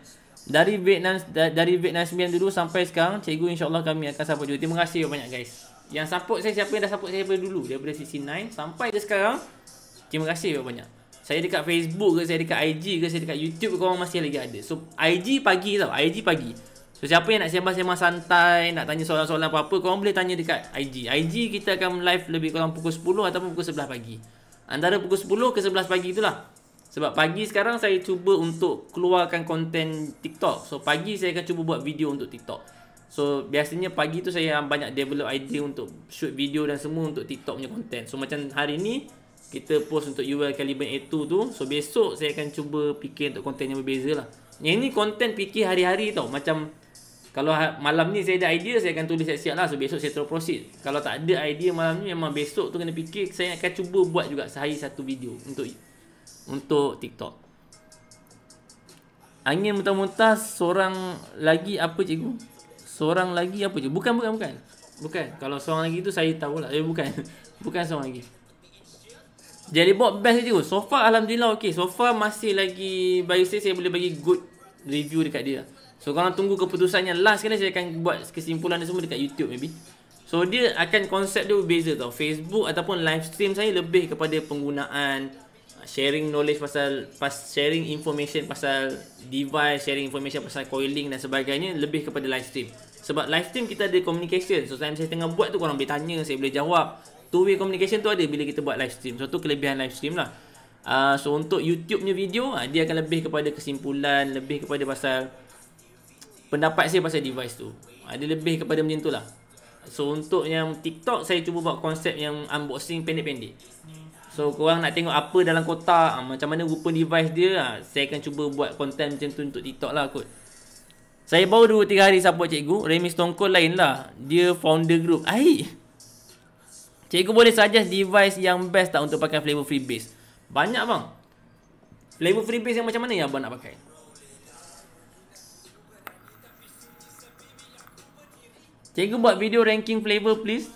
Dari Vietnam, dari Vietnam sembilan dulu sampai sekarang, cikgu insyaAllah kami akan support juga. Terima kasih banyak guys. Yang support saya, siapa yang dah support saya daripada dulu, daripada sisi sembilan sampai ke sekarang, terima kasih banyak. Saya dekat Facebook ke, saya dekat I G ke, saya dekat YouTube ke, korang masih lagi ada. So I G pagi tau, I G pagi. So siapa yang nak sembang-sembang santai, nak tanya soalan-soalan apa-apa, korang boleh tanya dekat I G. I G kita akan live lebih kurang pukul sepuluh ataupun pukul sebelas pagi. Antara pukul sepuluh ke sebelas pagi itulah. Sebab pagi sekarang saya cuba untuk keluarkan konten TikTok. So pagi saya akan cuba buat video untuk TikTok. So biasanya pagi tu saya banyak develop idea untuk shoot video dan semua untuk TikTok punya content. So macam hari ni kita post untuk U L Caliban A two tu. So besok saya akan cuba fikir untuk content yang berbeza lah. Yang ni content fikir hari-hari tau. Macam kalau malam ni saya ada idea, saya akan tulis siap-siap lah. So besok saya terus proceed. Kalau tak ada idea malam ni, memang besok tu kena fikir. Saya akan cuba buat juga sehari satu video untuk untuk TikTok. Angin muntah-muntah seorang lagi apa cikgu? Seorang lagi apa je? Bukan, bukan, bukan. Bukan. Kalau seorang lagi tu saya tahu lah. Eh, bukan. Bukan seorang lagi. Jellybox best je. So far, Alhamdulillah, okay. So far, masih lagi by say, saya boleh bagi good review dekat dia. So, korang tunggu keputusannya. Last kena saya akan buat kesimpulan dia semua dekat YouTube maybe. So, dia akan konsep dia berbeza tau. Facebook ataupun live stream saya lebih kepada penggunaan, sharing knowledge pasal, pas sharing information pasal device, sharing information pasal coiling dan sebagainya, lebih kepada live stream. Sebab live stream kita ada communication. So time saya tengah buat tu korang boleh tanya, saya boleh jawab. Two way communication tu ada bila kita buat live stream. So tu kelebihan live stream lah. Uh, so untuk YouTube punya video, uh, dia akan lebih kepada kesimpulan, lebih kepada pasal pendapat saya pasal device tu. uh, Dia lebih kepada macam tu lah. So untuk yang TikTok, saya cuba buat konsep yang unboxing pendek-pendek. So korang nak tengok apa dalam kotak, uh, macam mana rupa device dia, uh, saya akan cuba buat konten macam tu untuk TikTok lah kot. Saya baru dua tiga hari support cikgu. Remy Stongkol lain lah, dia founder group. Aih, cikgu boleh suggest device yang best tak untuk pakai flavor free base? Banyak bang. Flavor free base yang macam mana yang abang nak pakai? Cikgu buat video ranking flavor please.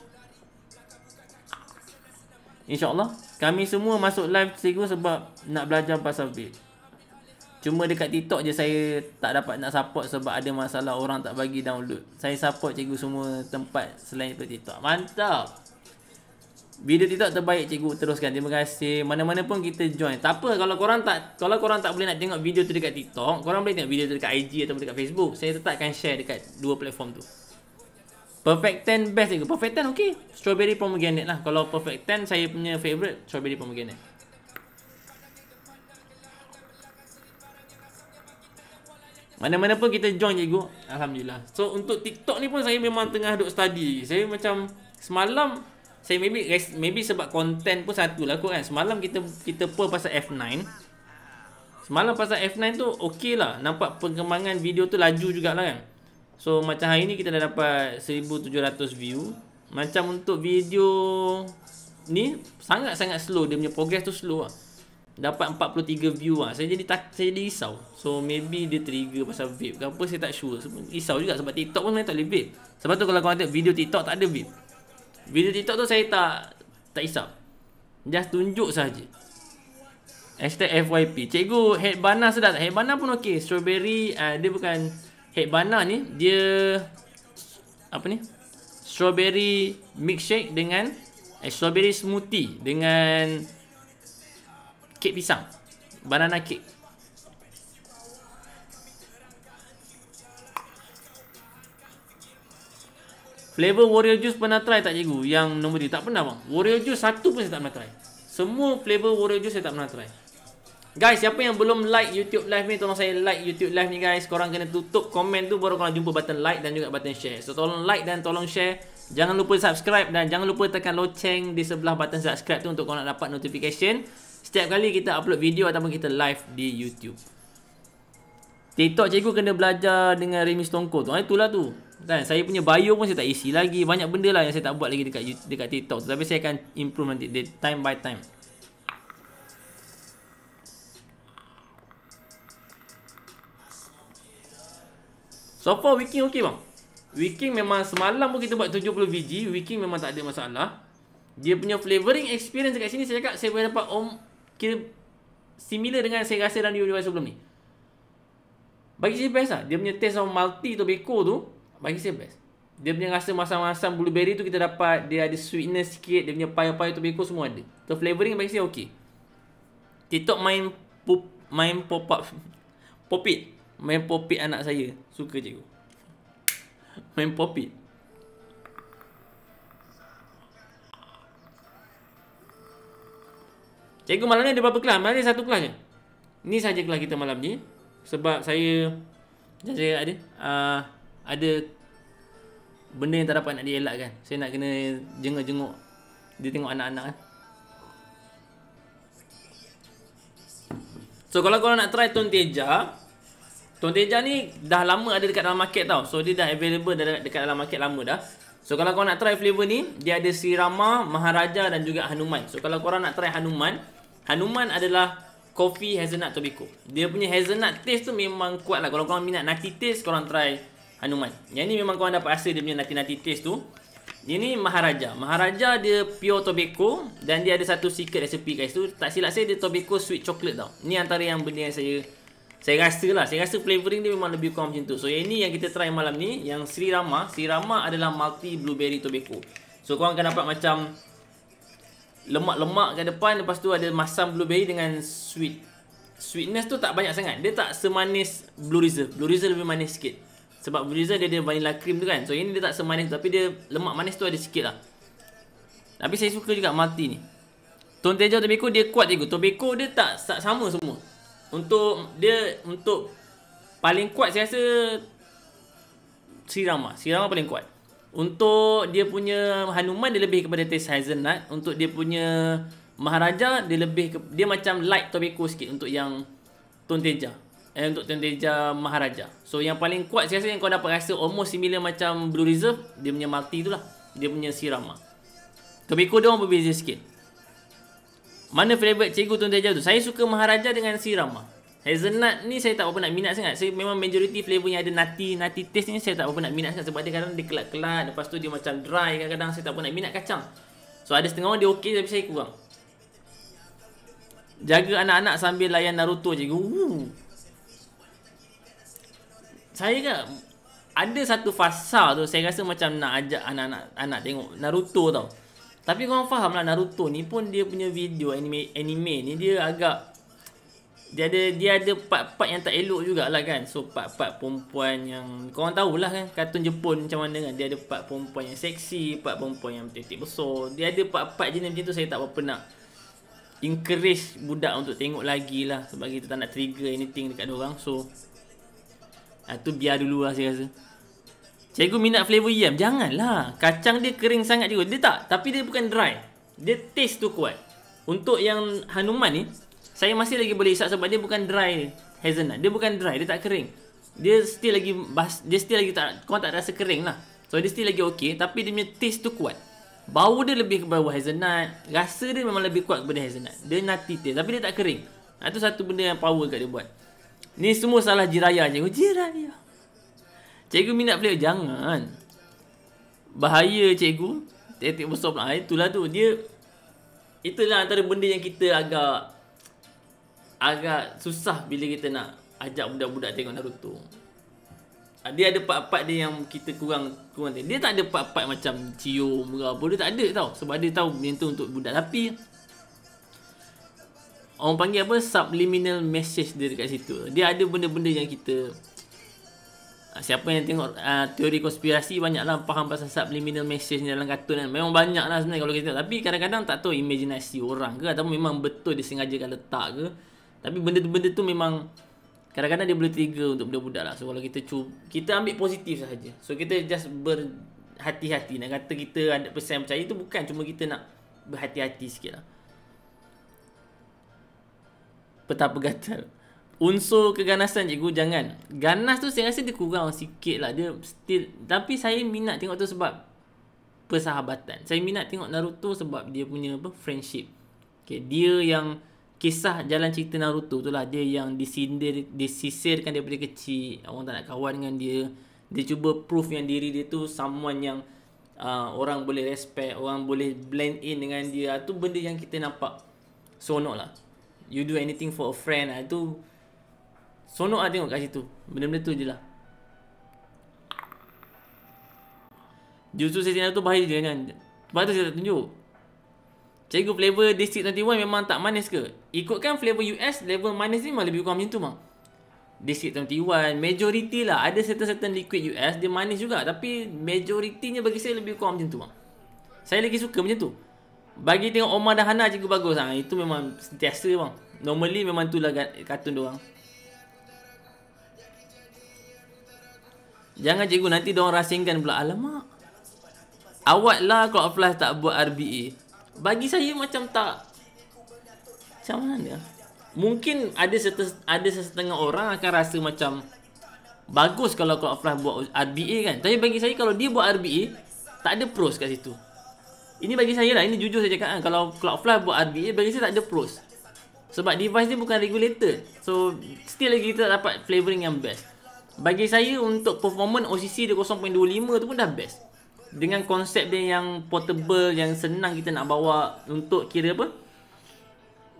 InsyaAllah kami semua masuk live cikgu sebab nak belajar pasal vape. Cuma dekat TikTok je saya tak dapat nak support sebab ada masalah orang tak bagi download. Saya support cikgu semua tempat selain TikTok. Mantap. Video TikTok terbaik cikgu, teruskan. Terima kasih. Mana-mana pun kita join. Tak apa kalau korang tak kalau korang tak boleh nak tengok video tu dekat TikTok, korang boleh tengok video tu dekat I G atau dekat Facebook. Saya tetapkan share dekat dua platform tu. Perfect ten best cikgu. Perfect ten okey. Strawberry pomegranate lah. Kalau perfect ten saya punya favorite strawberry pomegranate. Mana-mana pun kita join cikgu. Alhamdulillah. So untuk TikTok ni pun saya memang tengah duk study. Saya macam semalam saya maybe maybe sebab konten pun satu lah kot kan. Semalam kita kita poll pasal F nine. Semalam pasal F nine tu okey lah. Nampak perkembangan video tu laju jugalah kan. So macam hari ni kita dah dapat seribu tujuh ratus view. Macam untuk video ni sangat-sangat slow. Dia punya progress tu slow lah. Dapat empat puluh tiga view lah. Saya jadi tak, saya jadi risau. So maybe dia trigger pasal vape ke apa, saya tak sure. Risau juga sebab TikTok pun sebenarnya tak boleh vape. Sebab tu kalau korang tengok video TikTok tak ada vape. Video TikTok tu saya tak tak isap. Just tunjuk saja. Hashtag F Y P. Cikgu, headbana sedap tak? Headbana pun okey. Strawberry, uh, dia bukan headbana ni. Dia, apa ni? Strawberry milkshake dengan eh, strawberry smoothie dengan kek pisang. Banana cake. Flavor Warrior Juice pernah try tak cikgu? Yang nombor dia tak pernah bang. Warrior Juice satu pun saya tak pernah try. Semua flavor Warrior Juice saya tak pernah try. Guys, siapa yang belum like YouTube live ni, tolong saya like YouTube live ni guys. Korang kena tutup komen tu baru korang jumpa button like dan juga button share. So tolong like dan tolong share. Jangan lupa subscribe dan jangan lupa tekan loceng di sebelah button subscribe tu untuk korang nak dapat notification setiap kali kita upload video ataupun kita live di YouTube. TikTok cikgu kena belajar dengan Remy Stongko tu. Itulah tu. Dan saya punya bio pun saya tak isi lagi. Banyak benda lah yang saya tak buat lagi dekat dekat TikTok. Tapi saya akan improve nanti time by time. So far Wiking okey bang. Wiking memang semalam pun kita buat tujuh puluh biji. Wiking memang tak ada masalah. Dia punya flavoring experience dekat sini saya cakap saya boleh dapat om kira similar dengan saya rasa dalam video sebelum ni. Bagi saya best lah. Dia punya taste of malty atau beko tu bagi saya best. Dia punya rasa masam-masam blueberry tu kita dapat. Dia ada sweetness sikit. Dia punya paya-paya tobacco semua ada. So flavoring bagi saya okey. TikTok main pop, main pop up. Pop it. Main pop it anak saya. Suka cikgu. Main pop it. Cikgu malam ni ada berapa kelas? Malam ni satu kelas je. Ni saja kelas kita malam ni. Sebab saya saya ada uh, ada benda yang tak dapat nak dielakkan. Saya nak kena jenguk-jenguk. Dia tengok anak-anak kan. So kalau korang nak try Tun Teja, Tun Teja ni dah lama ada dekat dalam market tau. So dia dah available dah dekat dalam market lama dah. So kalau korang nak try flavor ni, dia ada Sri Rama, Maharaja dan juga Hanuman. So kalau korang nak try Hanuman, Hanuman adalah coffee hazelnut tobacco. Dia punya hazelnut taste tu memang kuat lah. Kalau korang minat nutty taste, korang try Hanuman. Yang ni memang korang dapat rasa dia punya nutty-nutty taste tu. Yang ni Maharaja. Maharaja dia pure tobacco. Dan dia ada satu secret recipe guys tu. Tak silap saya dia tobacco sweet chocolate tau. Ni antara yang benda yang saya Saya rasa lah. Saya rasa flavoring dia memang lebih kurang macam tu. So yang ni yang kita try malam ni, yang Sri Rama. Sri Rama adalah multi blueberry tobacco. So korang akan dapat macam lemak-lemak kat depan. Lepas tu ada masam blueberry dengan sweet. Sweetness tu tak banyak sangat. Dia tak semanis Blue Reserve. Blue Reserve lebih manis sikit sebab Blue Rizal dia ada vanilla cream tu kan. So ini dia tak semanis tapi dia lemak manis tu ada sikit lah. Tapi saya suka juga malty ni. Tun Teja tobacco dia kuat je. Tobacco dia tak, tak sama semua. Untuk dia, untuk paling kuat saya rasa Sirama. Sirama paling kuat. Untuk dia punya Hanuman, dia lebih kepada taste hazelnut. Untuk dia punya Maharaja, dia lebih ke, dia macam light tobacco sikit untuk yang Tun Teja. Eh, untuk Tun Teja Maharaja. So yang paling kuat saya rasa yang kau dapat rasa almost similar macam Blue Reserve, dia punya multi tu lah. Dia punya Sirama. Tobacco dia orang berbeza sikit. Mana favourite cikgu Tun Teja tu? Saya suka Maharaja dengan Sirama. Hazelnut ni saya tak apa nak minat sangat. Saya memang majority flavour yang ada nutty, nutty taste ni saya tak apa nak minat sangat. Sebab dia kadang dia kelat-kelat. Lepas tu dia macam dry. Kadang-kadang saya tak apa nak minat kacang. So ada setengah orang dia okey tapi saya kurang. Jaga anak-anak sambil layan Naruto cikgu. Woo. Saya kan ada satu fasa tu saya rasa macam nak ajak anak-anak anak tengok Naruto tau. Tapi korang faham lah, Naruto ni pun dia punya video anime, anime ni dia agak, dia ada dia ada part-part yang tak elok jugalah kan. So part-part perempuan yang korang tahulah kan, kartun Jepun macam mana kan. Dia ada part perempuan yang seksi, part perempuan yang tetik besar. Dia ada part-part jenis macam tu saya tak apa nak encourage budak untuk tengok lagi lah. Sebab kita tak nak trigger anything dekat diorang. So itu biar dulu lah saya rasa. Cikgu minat flavor yam. Janganlah. Kacang dia kering sangat cikgu. Dia tak. Tapi dia bukan dry. Dia taste tu kuat. Untuk yang Hanuman ni, saya masih lagi boleh isap sebab dia bukan dry hazelnut. Dia bukan dry. Dia tak kering. Dia still lagi bas, dia still lagi tak, korang tak rasa kering lah. So dia still lagi okey. Tapi dia punya taste tu kuat. Bau dia lebih kepada hazelnut. Rasa dia memang lebih kuat kepada hazelnut. Dia nutty taste. Tapi dia tak kering. Itu satu benda yang power kat dia buat. Ni semua salah jiraya cikgu. Jiraya. Cikgu minat player? Jangan. Bahaya cikgu. Tetik besar pula. Itulah tu. Dia, itulah antara benda yang kita agak, agak susah bila kita nak ajak budak-budak tengok Naruto. Dia ada part-part dia yang kita kurang, kurang tengok. Dia tak ada part-part macam cium ke apa. Dia tak ada tau. Sebab dia tahu benda tu untuk budak. Tapi orang panggil apa, subliminal message dia dekat situ. Dia ada benda-benda yang kita, siapa yang tengok uh, teori konspirasi banyaklah faham pasal subliminal message dalam kartun kan. Memang banyaklah sebenarnya kalau kita tengok. Tapi kadang-kadang tak tahu imajinasi orang ke atau memang betul disengajakan letak ke. Tapi benda-benda tu memang kadang-kadang dia boleh trigger untuk budak-budak lah. So kalau kita cuba, kita ambil positif sahaja. So kita just berhati-hati. Nak kata kita ada persen percaya tu bukan, cuma kita nak berhati-hati sikit lah. Peta pegatal. Unsur keganasan cikgu jangan. Ganas tu saya rasa dia kurang sikit lah. Dia still, tapi saya minat tengok tu sebab persahabatan. Saya minat tengok Naruto sebab dia punya apa, friendship. Okay, dia yang kisah jalan cerita Naruto tu lah. Dia yang disindir, disisirkan daripada kecil. Orang tak nak kawan dengan dia. Dia cuba prove yang diri dia tu someone yang uh, orang boleh respect, orang boleh blend in dengan dia. Tu benda yang kita nampak seronok lah. You do anything for a friend lah. Tu sonok lah tengok kat situ. Benda-benda tu je lah. Jutsu sesi Naruto bahaya je kan. Sebab tu saya tak tunjuk. Cikgu flavor District dua puluh satu memang tak manis ke? Ikutkan flavor U S, level manis ni memang lebih kurang macam tu bang. District dua puluh satu majority lah. Ada certain-certain liquid U S dia manis juga. Tapi majoritinya bagi saya lebih kurang macam tu bang. Saya lagi suka macam tu. Bagi tengok Omar dan Hana cikgu bagus lah. Itu memang sentiasa bang. Normally memang tu lah kartun diorang. Jangan cikgu, nanti diorang rasingkan pula. Alamak. Awak lah Cloudflash tak buat R B A. Bagi saya macam tak, macam mana? Mungkin ada setengah, ada setengah orang akan rasa macam bagus kalau Cloudflash buat R B A kan. Tapi bagi saya kalau dia buat R B A, tak ada pros kat situ. Ini bagi saya lah, ini jujur saya cakap kan. Kalau Cloudflash buat R B A, bagi saya tak ada pros. Sebab device dia bukan regulator. So still lagi kita tak dapat flavoring yang best. Bagi saya untuk performance O C C dia kosong perpuluhan dua puluh lima tu pun dah best. Dengan konsep dia yang portable, yang senang kita nak bawa untuk kira apa,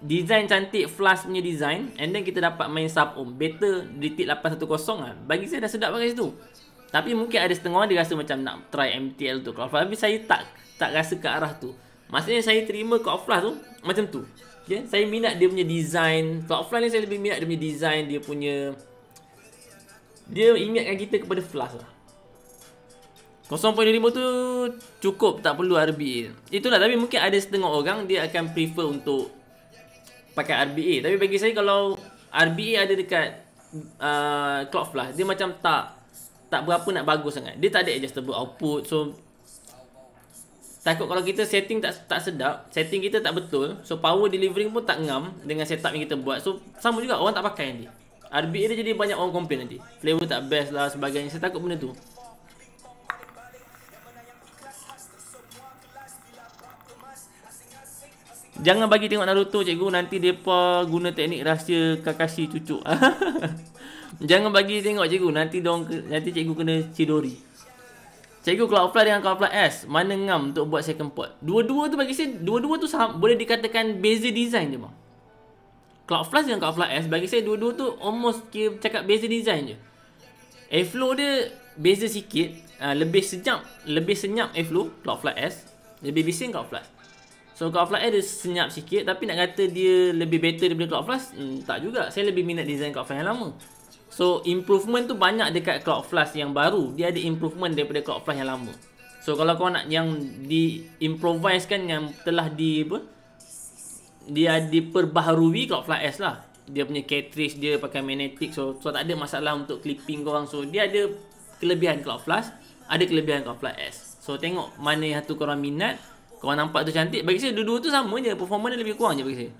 design cantik, flash punya design. And then kita dapat main sub-ohm. Better D T lapan satu kosong lah. Bagi saya dah sedap kat situ. Tapi mungkin ada setengah orang dia rasa macam nak try M T L tu Cloudflash. Tapi saya tak tak rasa ke arah tu. Maksudnya saya terima Cloudflash tu macam tu. Okay? Saya minat dia punya design. Cloudflash ni saya lebih minat dia punya design, dia punya, dia ingatkan kita kepada flash lah. nol koma lima tu cukup, tak perlu R B A. Itulah, tapi mungkin ada setengah orang dia akan prefer untuk pakai R B A. Tapi bagi saya kalau R B A ada dekat uh, Cloudflash, dia macam tak tak berapa nak bagus sangat. Dia tak ada adjustable output. So takut kalau kita setting tak tak sedap, setting kita tak betul, so power delivering pun tak ngam dengan setup yang kita buat. So sama juga orang tak pakai nanti. R B A dia jadi banyak orang komplain nanti. Flavor tak best lah sebagainya. Saya takut benda tu. Jangan bagi tengok Naruto cikgu, nanti depa guna teknik rahsia Kakashi cucuk. Jangan bagi tengok cikgu, nanti dong nanti cikgu kena cidori. Cikgu Cloudflare dengan Cloudflare S, mana ngam untuk buat second port? Dua-dua tu bagi saya, dua-dua tu sama, boleh dikatakan beza design je bang. Cloudflash dengan Cloudflare S bagi saya dua-dua tu almost kira cakap beza design je. Airflow dia beza sikit, uh, lebih senyap, lebih senyap airflow Cloudflare S, lebih bising Cloudflare. So Cloudflash dia senyap sikit, tapi nak kata dia lebih better daripada Cloudflash, hmm, tak juga. Saya lebih minat design Cloudflash yang lama. So improvement tu banyak dekat Cloudflash yang baru. Dia ada improvement daripada Cloudflash yang lama. So kalau kau nak yang diimprovisekan, yang telah di apa, dia diperbaharui, Cloudflash S lah. Dia punya cartridge dia pakai magnetic, so, so tak ada masalah untuk clipping korang. So dia ada kelebihan Cloudflash, ada kelebihan Cloudflash S. So tengok mana yang tu korang minat. Korang nampak tu cantik. Bagi saya dua-dua tu sama je. Performance dia lebih kurang je bagi saya.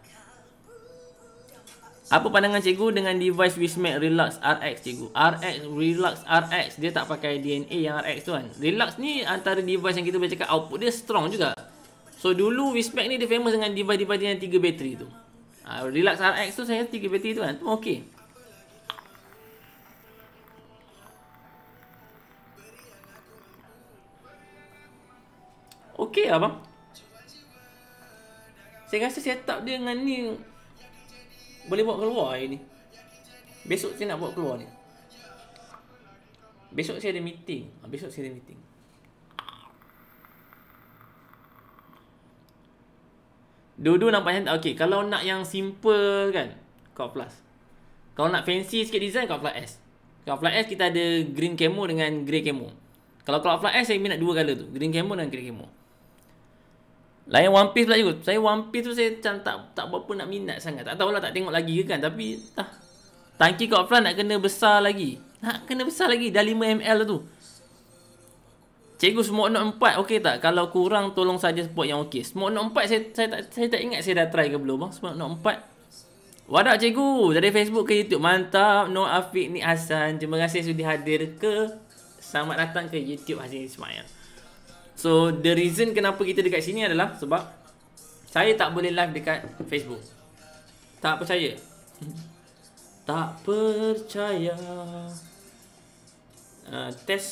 Apa pandangan cikgu dengan device Wismec Relax R X cikgu? R X, Relax R X. Dia tak pakai D N A yang R X tu kan. Relax ni antara device yang kita boleh cakap output dia strong juga. So dulu Wismec ni dia famous dengan device-device yang tiga bateri tu. Ha, Relax R X tu saya tiga bateri tu kan. Tu okey. Okey lah bang. Saya rasa setup dia dengan ni boleh buat keluar hari ni. Besok saya nak buat keluar ni. Besok saya ada meeting. Ha, besok saya ada meeting. Dua-dua nampaknya okey. Kalau nak yang simple kan, Cloudflash. Kalau nak fancy sikit design, Cloudflash S. Cloudflash S kita ada green camo dengan grey camo. Kalau Cloudflash S saya minat dua color tu, green camo dan grey camo. Lain One Piece pula juga. Saya One Piece tu saya macam tak tak berapa nak minat sangat. Tak tahulah, tak tengok lagi ke kan. Tapi tah, tangki Cloudflash nak kena besar lagi. Nak kena besar lagi. Dah lima milimeter tu. Cikgu Smoke No empat okey tak? Kalau kurang tolong saja support yang okey. Smoke No empat saya saya tak saya tak ingat saya dah try ke belum bang. Smoke No empat. Wadah cikgu dari Facebook ke YouTube. Mantap. Noh Afiq Nik Hasan. Terima kasih sudi hadir ke. Selamat datang ke YouTube Hazim Ismail. So the reason kenapa kita dekat sini adalah sebab saya tak boleh live dekat Facebook. Tak percaya. Tak percaya. Uh, test.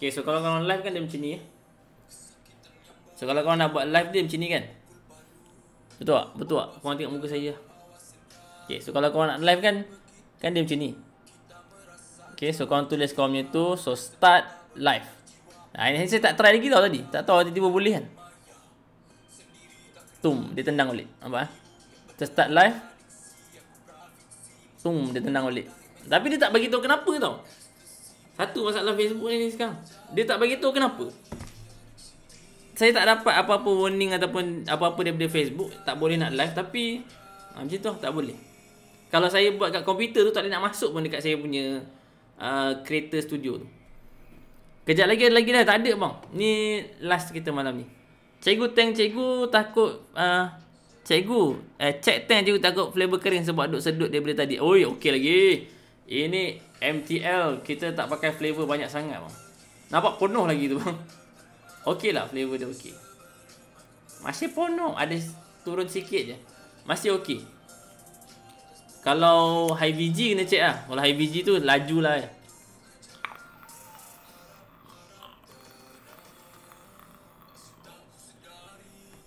Okay, so kalau korang live kan dia macam ni. So kalau korang nak buat live dia macam ni kan. Betul tak? Betul tak? Korang tengok muka saya. Okay, so kalau korang nak live kan, kan dia macam ni. Okay, so korang tulis korang punya tu. So start live. Nah, ini saya tak try lagi tau tadi. Tak tahu tiba-tiba boleh kan. Tum, dia tendang balik. Nampak eh? Kita start live. Tum, dia tendang balik. Tapi dia tak bagi tahu kenapa tau. Satu masalah Facebook ni sekarang, dia tak bagi tahu kenapa. Saya tak dapat apa-apa warning ataupun apa-apa daripada Facebook. Tak boleh nak live. Tapi ha, macam tu tak boleh. Kalau saya buat kat komputer tu tak boleh nak masuk pun dekat saya punya Uh, creator studio tu. Kejap lagi lagi dah tak ada bang. Ni last kita malam ni. Cikgu tank cikgu takut uh, cikgu uh, check tank cikgu takut flavor kering sebab duk sedut daripada tadi. Oi okey lagi. Ini M T L kita tak pakai flavor banyak sangat bang. Nampak penuh lagi tu bang. Okey lah flavor dia okey. Masih penuh, ada turun sikit je. Masih okey. Kalau high V G kena check lah. Kalau high V G tu laju lah.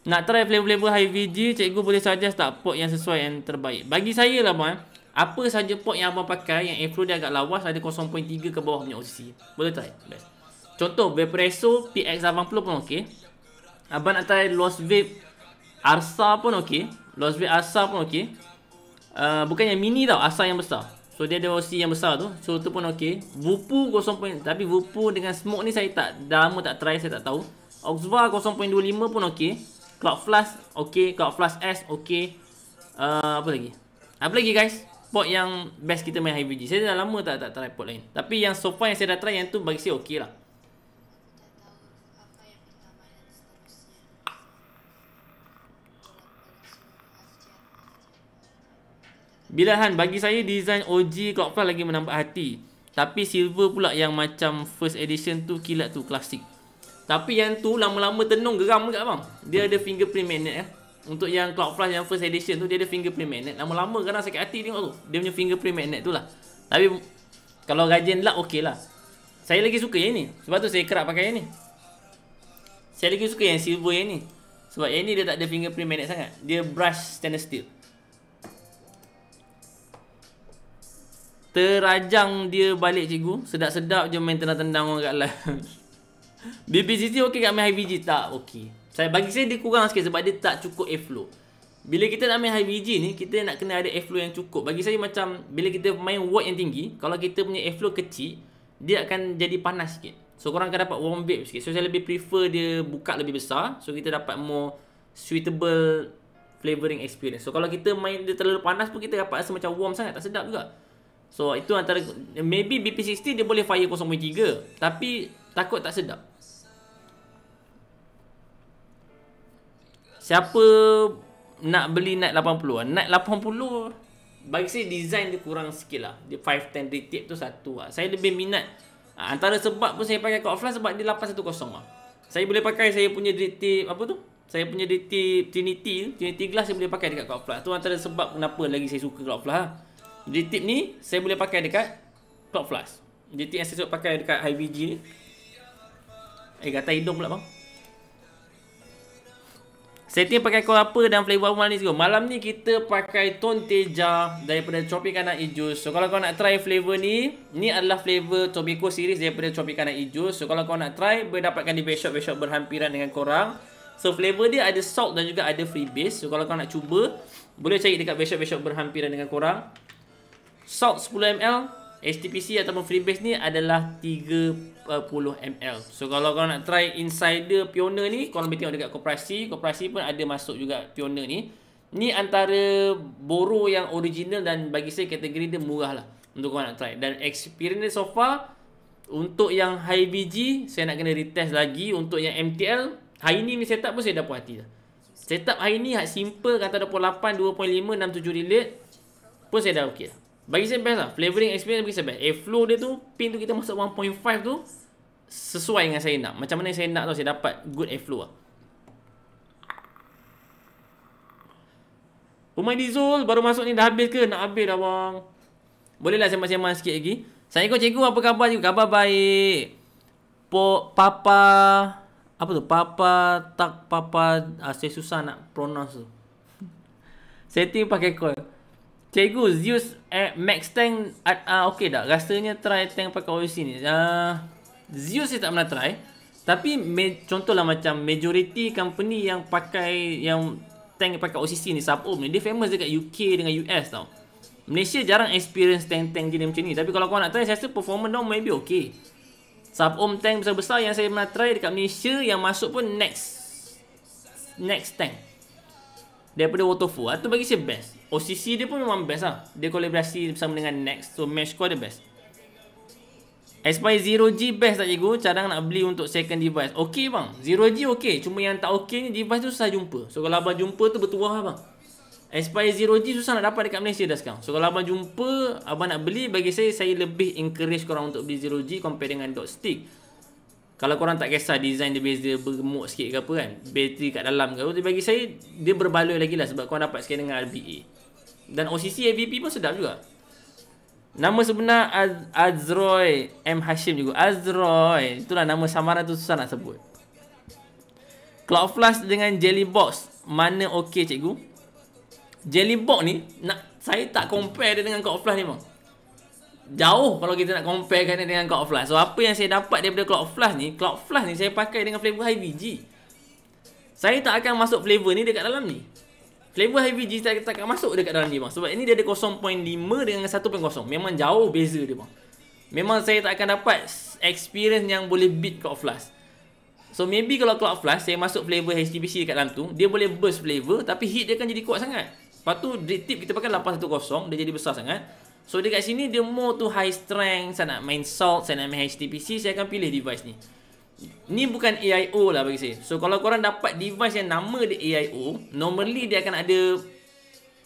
Nak try flavor-flavor high V G, cikgu boleh suggest tak port yang sesuai yang terbaik? Bagi saya lah bang, apa saja port yang abang pakai yang airflow dia agak lawas, ada kosong titik tiga ke bawah punya O C C, boleh try. Best. Contoh Vaporesso P X lapan puluh pun okey. Abang nak try Lost Vape Arsa pun okey. Lost Vape Arsa pun okey. Uh, bukan yang mini tau, Arsa yang besar. So dia ada O C yang besar tu. So tu pun okey. Vupu kosong. Tapi Vupu dengan Smoke ni saya tak, dah lama tak try, saya tak tahu. Oxvar kosong koma dua lima pun okey. Cloudflash okey, Cloudflash S okey. Uh, apa lagi? Apa lagi guys? Port yang best kita main H V G. Saya dah lama tak tak try port lain. Tapi yang so far yang saya dah try yang tu bagi saya okey lah. Bilahan, bagi saya design O G Cloudflash lagi menambah hati. Tapi silver pula yang macam first edition tu kilat tu klasik. Tapi yang tu lama-lama tenung geram juga bang. Dia ada fingerprint magnet eh. Untuk yang Cloudflash yang first edition tu dia ada fingerprint magnet. Lama-lama kadang sakit hati tengok tu. Dia punya fingerprint magnet tu lah. Tapi kalau rajin luck okey lah. Saya lagi suka yang ni. Sebab tu saya kerap pakai yang ni. Saya lagi suka yang silver yang ni. Sebab yang ni dia tak ada fingerprint magnet sangat. Dia brush stainless steel. Terajang dia balik cikgu. Sedap-sedap je main tendang-tendang orang kat live. B B C C okey kat main H V G? Tak okey. Saya bagi saya dia kurang sikit sebab dia tak cukup airflow. Bila kita nak main H V G ni, kita nak kena ada airflow yang cukup. Bagi saya macam bila kita main watt yang tinggi, kalau kita punya airflow kecil, dia akan jadi panas sikit. So korang akan dapat warm vape sikit. So saya lebih prefer dia buka lebih besar. So kita dapat more suitable flavoring experience. So kalau kita main dia terlalu panas pun kita dapat rasa macam warm sangat. Tak sedap juga. So itu antara, maybe B P enam puluh dia boleh fire kosong titik tiga tapi takut tak sedap. Siapa nak beli Night lapan puluh? Night lapan puluh bagi saya design dia kurang sikit lah. Dia lima satu kosong retip tu satu lah. Saya lebih minat, antara sebab pun saya pakai Cloudflash sebab dia lapan satu kosong lah. Saya boleh pakai saya punya retip apa tu? Saya punya retip Trinity, Trinity Glass saya boleh pakai dekat Cloudflash. Tu antara sebab kenapa lagi saya suka Cloudflash lah. Retip ni saya boleh pakai dekat Cloudflash. Retip yang saya suka pakai dekat H V G ni. Eh gatal hidung pula bang. Setting pakai kol apa dan flavor apa malam ni? Malam ni kita pakai Tun Teja daripada Tropicana E-Juice. So kalau kau nak try flavor ni, ni adalah flavor Tobiko series daripada Tropicana E-Juice. So kalau kau nak try, boleh dapatkan di best shop-best shop berhampiran dengan korang. So flavor dia ada salt dan juga ada free base. So kalau kau nak cuba, boleh cari dekat best shop-best shop berhampiran dengan korang. Salt sepuluh mililiter, H T P C ataupun freebase ni adalah tiga puluh mililiter. So kalau korang nak try Insider Pioneer ni, korang boleh tengok dekat koperasi. Koperasi pun ada masuk juga Pioneer ni. Ni antara boro yang original dan bagi saya kategori dia murah lah untuk korang nak try. Dan experience so far, untuk yang high B G saya nak kena retest lagi. Untuk yang M T L, hari ni ni setup pun saya dah puas hati dah. Setup hari ni simple, kata dua puluh lapan, dua koma lima, enam puluh tujuh rilate pun saya dah okey lah. Bagi saya best lah, flavoring experience bagi saya best. Airflow dia tu, pin tu kita masuk satu koma lima tu sesuai dengan saya nak. Macam mana saya nak tu, saya dapat good airflow lah. Pemain Dizul baru masuk ni dah habis ke? Nak habis dah bang. Boleh lah sembang-sembang sikit lagi. Assalamualaikum cikgu, apa khabar cikgu? Khabar baik. Po, Papa, apa tu? Papa, tak Papa, ah, saya susah nak pronounce tu. Setting pakai call. Cikgu, Zeus eh, Max Tank uh, uh, okey dah. Rasanya try tank pakai O C ni. Uh, Zeus saya tak pernah try. Tapi me, contohlah macam majority company yang pakai, yang tank pakai O C C ni, sub-ohm ni, dia famous dekat U K dengan U S tau. Malaysia jarang experience tank-tank jenis macam ni. Tapi kalau kau nak try, saya rasa performance dia maybe okey. Sub-ohm tank besar-besar yang saya pernah try dekat Malaysia yang masuk pun Next. Next tank daripada Waterfall. Itu bagi saya best. O C C dia pun memang best lah. Dia kolaborasi bersama dengan Next. So match score dia best. Aspire Zero G best tak cikgu? Cadang nak beli untuk second device. Okey bang, Zero G okey. Cuma yang tak okey ni device tu susah jumpa. So kalau abang jumpa tu bertuah lah bang. Aspire Zero G susah nak dapat dekat Malaysia dah sekarang. So kalau abang jumpa, abang nak beli, bagi saya, saya lebih encourage korang untuk beli Zero G compare dengan dot stick. Kalau korang tak kisah design dia beza bergemuk sikit ke apa kan, bateri kat dalam ke, tapi bagi saya dia berbaloi lagi lah sebab korang dapat sikit dengan R B A. Dan O C C A V P pun sedap juga. Nama sebenar Az Azroy M Hashim juga. Azroy, itulah nama samaran tu susah nak sebut. Cloudflash dengan Jellybox mana okey cikgu? Jellybox ni nak, saya tak compare dia dengan Cloudflash ni bang. Jauh kalau kita nak comparekan dia dengan Cloudflash. So apa yang saya dapat daripada Cloudflash ni, Cloudflash ni saya pakai dengan flavor H V G. Saya tak akan masuk flavor ni dekat dalam ni. Flavor heavy G tak, tak masuk dekat dalam dia bang. Sebab ini dia ada kosong perpuluhan lima dengan satu perpuluhan kosong. Memang jauh beza dia bang. Memang saya tak akan dapat experience yang boleh beat Cloudflash. So maybe kalau Cloudflash saya masuk flavor H T P C dekat dalam tu, dia boleh burst flavor tapi hit dia akan jadi kuat sangat. Lepas tu drip tip kita pakai lapan satu kosong, dia jadi besar sangat. So dekat sini dia more to high strength. Saya nak main salt, saya nak main H T P C, saya akan pilih device ni. Ni bukan A I O lah bagi saya. So kalau korang dapat device yang nama dia A I O, normally dia akan ada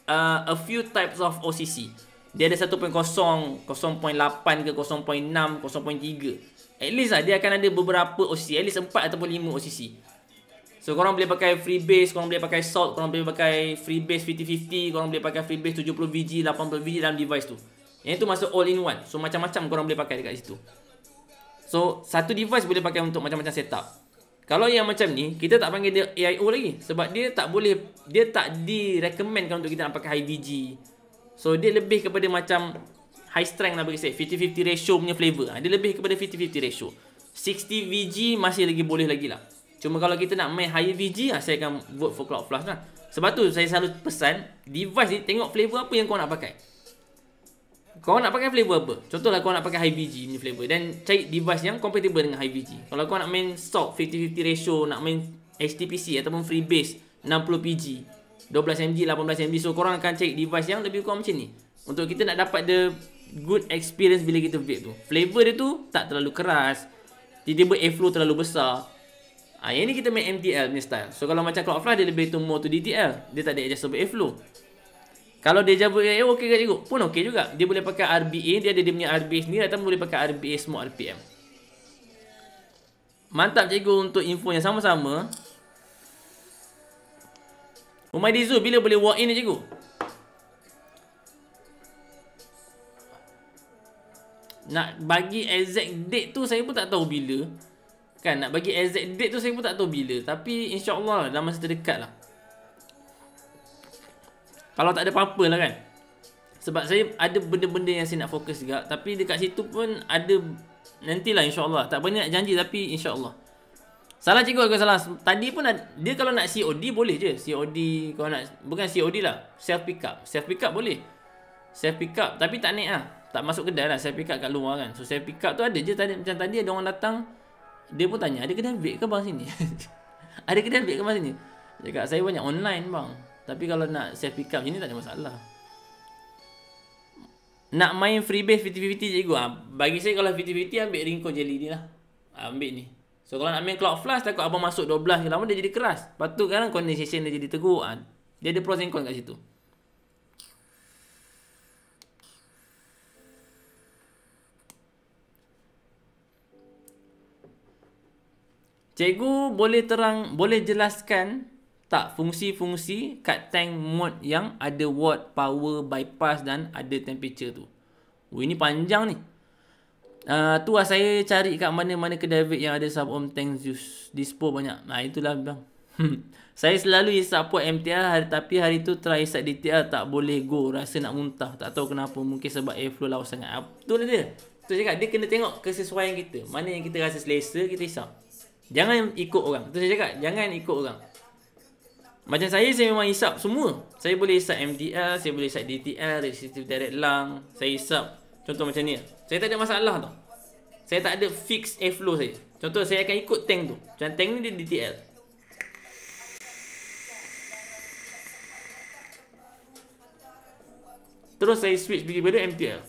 uh, a few types of O C C. Dia ada satu perpuluhan kosong, kosong perpuluhan lapan ke kosong perpuluhan enam, kosong perpuluhan tiga. At least lah dia akan ada beberapa O C C, at least empat ataupun lima O C C. So korang boleh pakai freebase, korang boleh pakai salt, korang boleh pakai freebase lima puluh lima puluh, korang boleh pakai freebase tujuh puluh V G, lapan puluh V G dalam device tu. Yang itu masuk all in one. So macam-macam korang boleh pakai dekat situ. So, satu device boleh pakai untuk macam-macam setup. Kalau yang macam ni, kita tak panggil dia A I O lagi. Sebab dia tak boleh, dia tak direkomendkan untuk kita nak pakai high V G. So, dia lebih kepada macam high strength lah bagi saya. lima puluh lima puluh ratio punya flavor. Dia lebih kepada lima puluh lima puluh ratio. enam puluh V G masih lagi boleh lagi lah. Cuma kalau kita nak main higher V G, saya akan vote for Cloudflash lah. Sebab tu, saya selalu pesan, device ni tengok flavor apa yang kau nak pakai. Kau nak pakai flavor apa? Contohlah kau nak pakai high V G punya flavor, dan cari device yang compatible dengan high V G. Kalau kau nak main stock lima puluh lima puluh ratio, nak main H T P C ataupun freebase enam puluh P G, dua belas M G, lapan belas M G. So korang akan cari device yang lebih kurang macam ni untuk kita nak dapat the good experience bila kita vape tu. Flavor dia tu tak terlalu keras, tiba-tiba airflow terlalu besar. ha, Yang ni kita main M T L punya style. So kalau macam Cloudflash, dia lebih to more to D T L. Dia tak ada adjustable airflow. Kalau dia jabut A I O, okey juga pun okey juga. Dia boleh pakai R B A, dia ada dia punya R B A sendiri, atau boleh pakai R B A Smoke R P M. Mantap cikgu untuk info yang sama-sama. Umaidi Zul, bila boleh walk in ni cikgu? Nak bagi exact date tu saya pun tak tahu bila. Kan nak bagi exact date tu saya pun tak tahu bila. Tapi insya-Allah dalam masa terdekat lah. Kalau tak ada apa-apa lah kan. Sebab saya ada benda-benda yang saya nak fokus juga. Tapi dekat situ pun ada. Nantilah insyaAllah. Tak banyak janji tapi insyaAllah. Salah cikgu aku salah. Tadi pun ada, dia kalau nak C O D boleh je. C O D kalau nak, bukan C O D lah, self pick up. Self pick up boleh. Self pick up tapi tak naik lah. Tak masuk kedai lah. Self pick up kat luar kan. So self pick up tu ada je tadi. Macam tadi ada orang datang, dia pun tanya, ada kedai vape ke bang sini? Ada kedai vape ke bang sini? Cakap saya banyak online bang. Tapi kalau nak self pick up macam ni tak ada masalah. Nak main freebase lima puluh lima puluh cikgu ha, bagi saya kalau lima puluh lima puluh ambil ringko jelly ni lah. ha, Ambil ni. So kalau nak main Cloudflash takut abang masuk dua belas ke lama dia jadi keras. Lepas tu kadang condensation dia jadi teguk. ha, Dia ada pros and cons kat situ. Cikgu boleh terang, boleh jelaskan tak fungsi-fungsi kat tank mod yang ada watt, power, bypass dan ada temperature tu? Oh, ini panjang ni. Uh, tu lah saya cari kat mana-mana kedai vape yang ada sub-ohm tank juice. Dispo banyak. Nah itulah bang. Saya selalu isap pot M T R hari, tapi hari tu try isap D T R tak boleh go. Rasa nak muntah. Tak tahu kenapa. Mungkin sebab airflow lawa sangat. Itulah dia. Tu cakap dia kena tengok kesesuaian kita. Mana yang kita rasa selesa kita isap. Jangan ikut orang. Tu saya cakap jangan ikut orang. Macam saya, saya memang isap semua. Saya boleh isap M D L, saya boleh isap D T L, Resistive Direct Lung. Saya isap, contoh macam ni. Saya tak ada masalah tau. Saya tak ada fix airflow saya. Contoh, saya akan ikut tank tu. Macam tank ni dia D T L. Terus saya switch pergi pada M T L.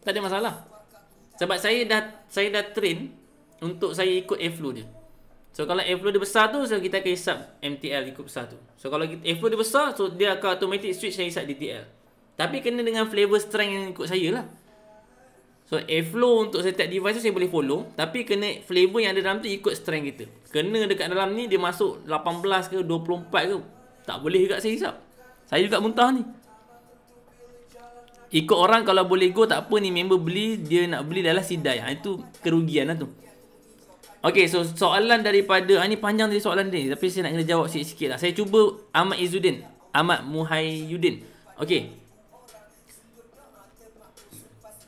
Tak ada masalah. Sebab saya dah saya dah train untuk saya ikut airflow dia. So kalau airflow dia besar tu, so kita akan isap M T L ikut besar tu. So kalau kita, airflow dia besar, so dia akan automatic switch saya isap D T L. Tapi kena dengan flavor strength yang ikut saya lah. So airflow untuk setiap device tu saya boleh follow, tapi kena flavor yang ada dalam tu ikut strength kita. Kena dekat dalam ni dia masuk lapan belas ke dua puluh empat ke, tak boleh juga saya isap. Saya juga muntah ni. Ikut orang kalau boleh go tak apa ni. Member beli, dia nak beli dalam sidai. Ha, itu kerugian lah tu. Okay, so soalan daripada, ah, ni panjang tadi soalan ni, tapi saya nak kena jawab sikit-sikit lah. Saya cuba Ahmad Izzuddin, Ahmad Muhayyuddin. Okay.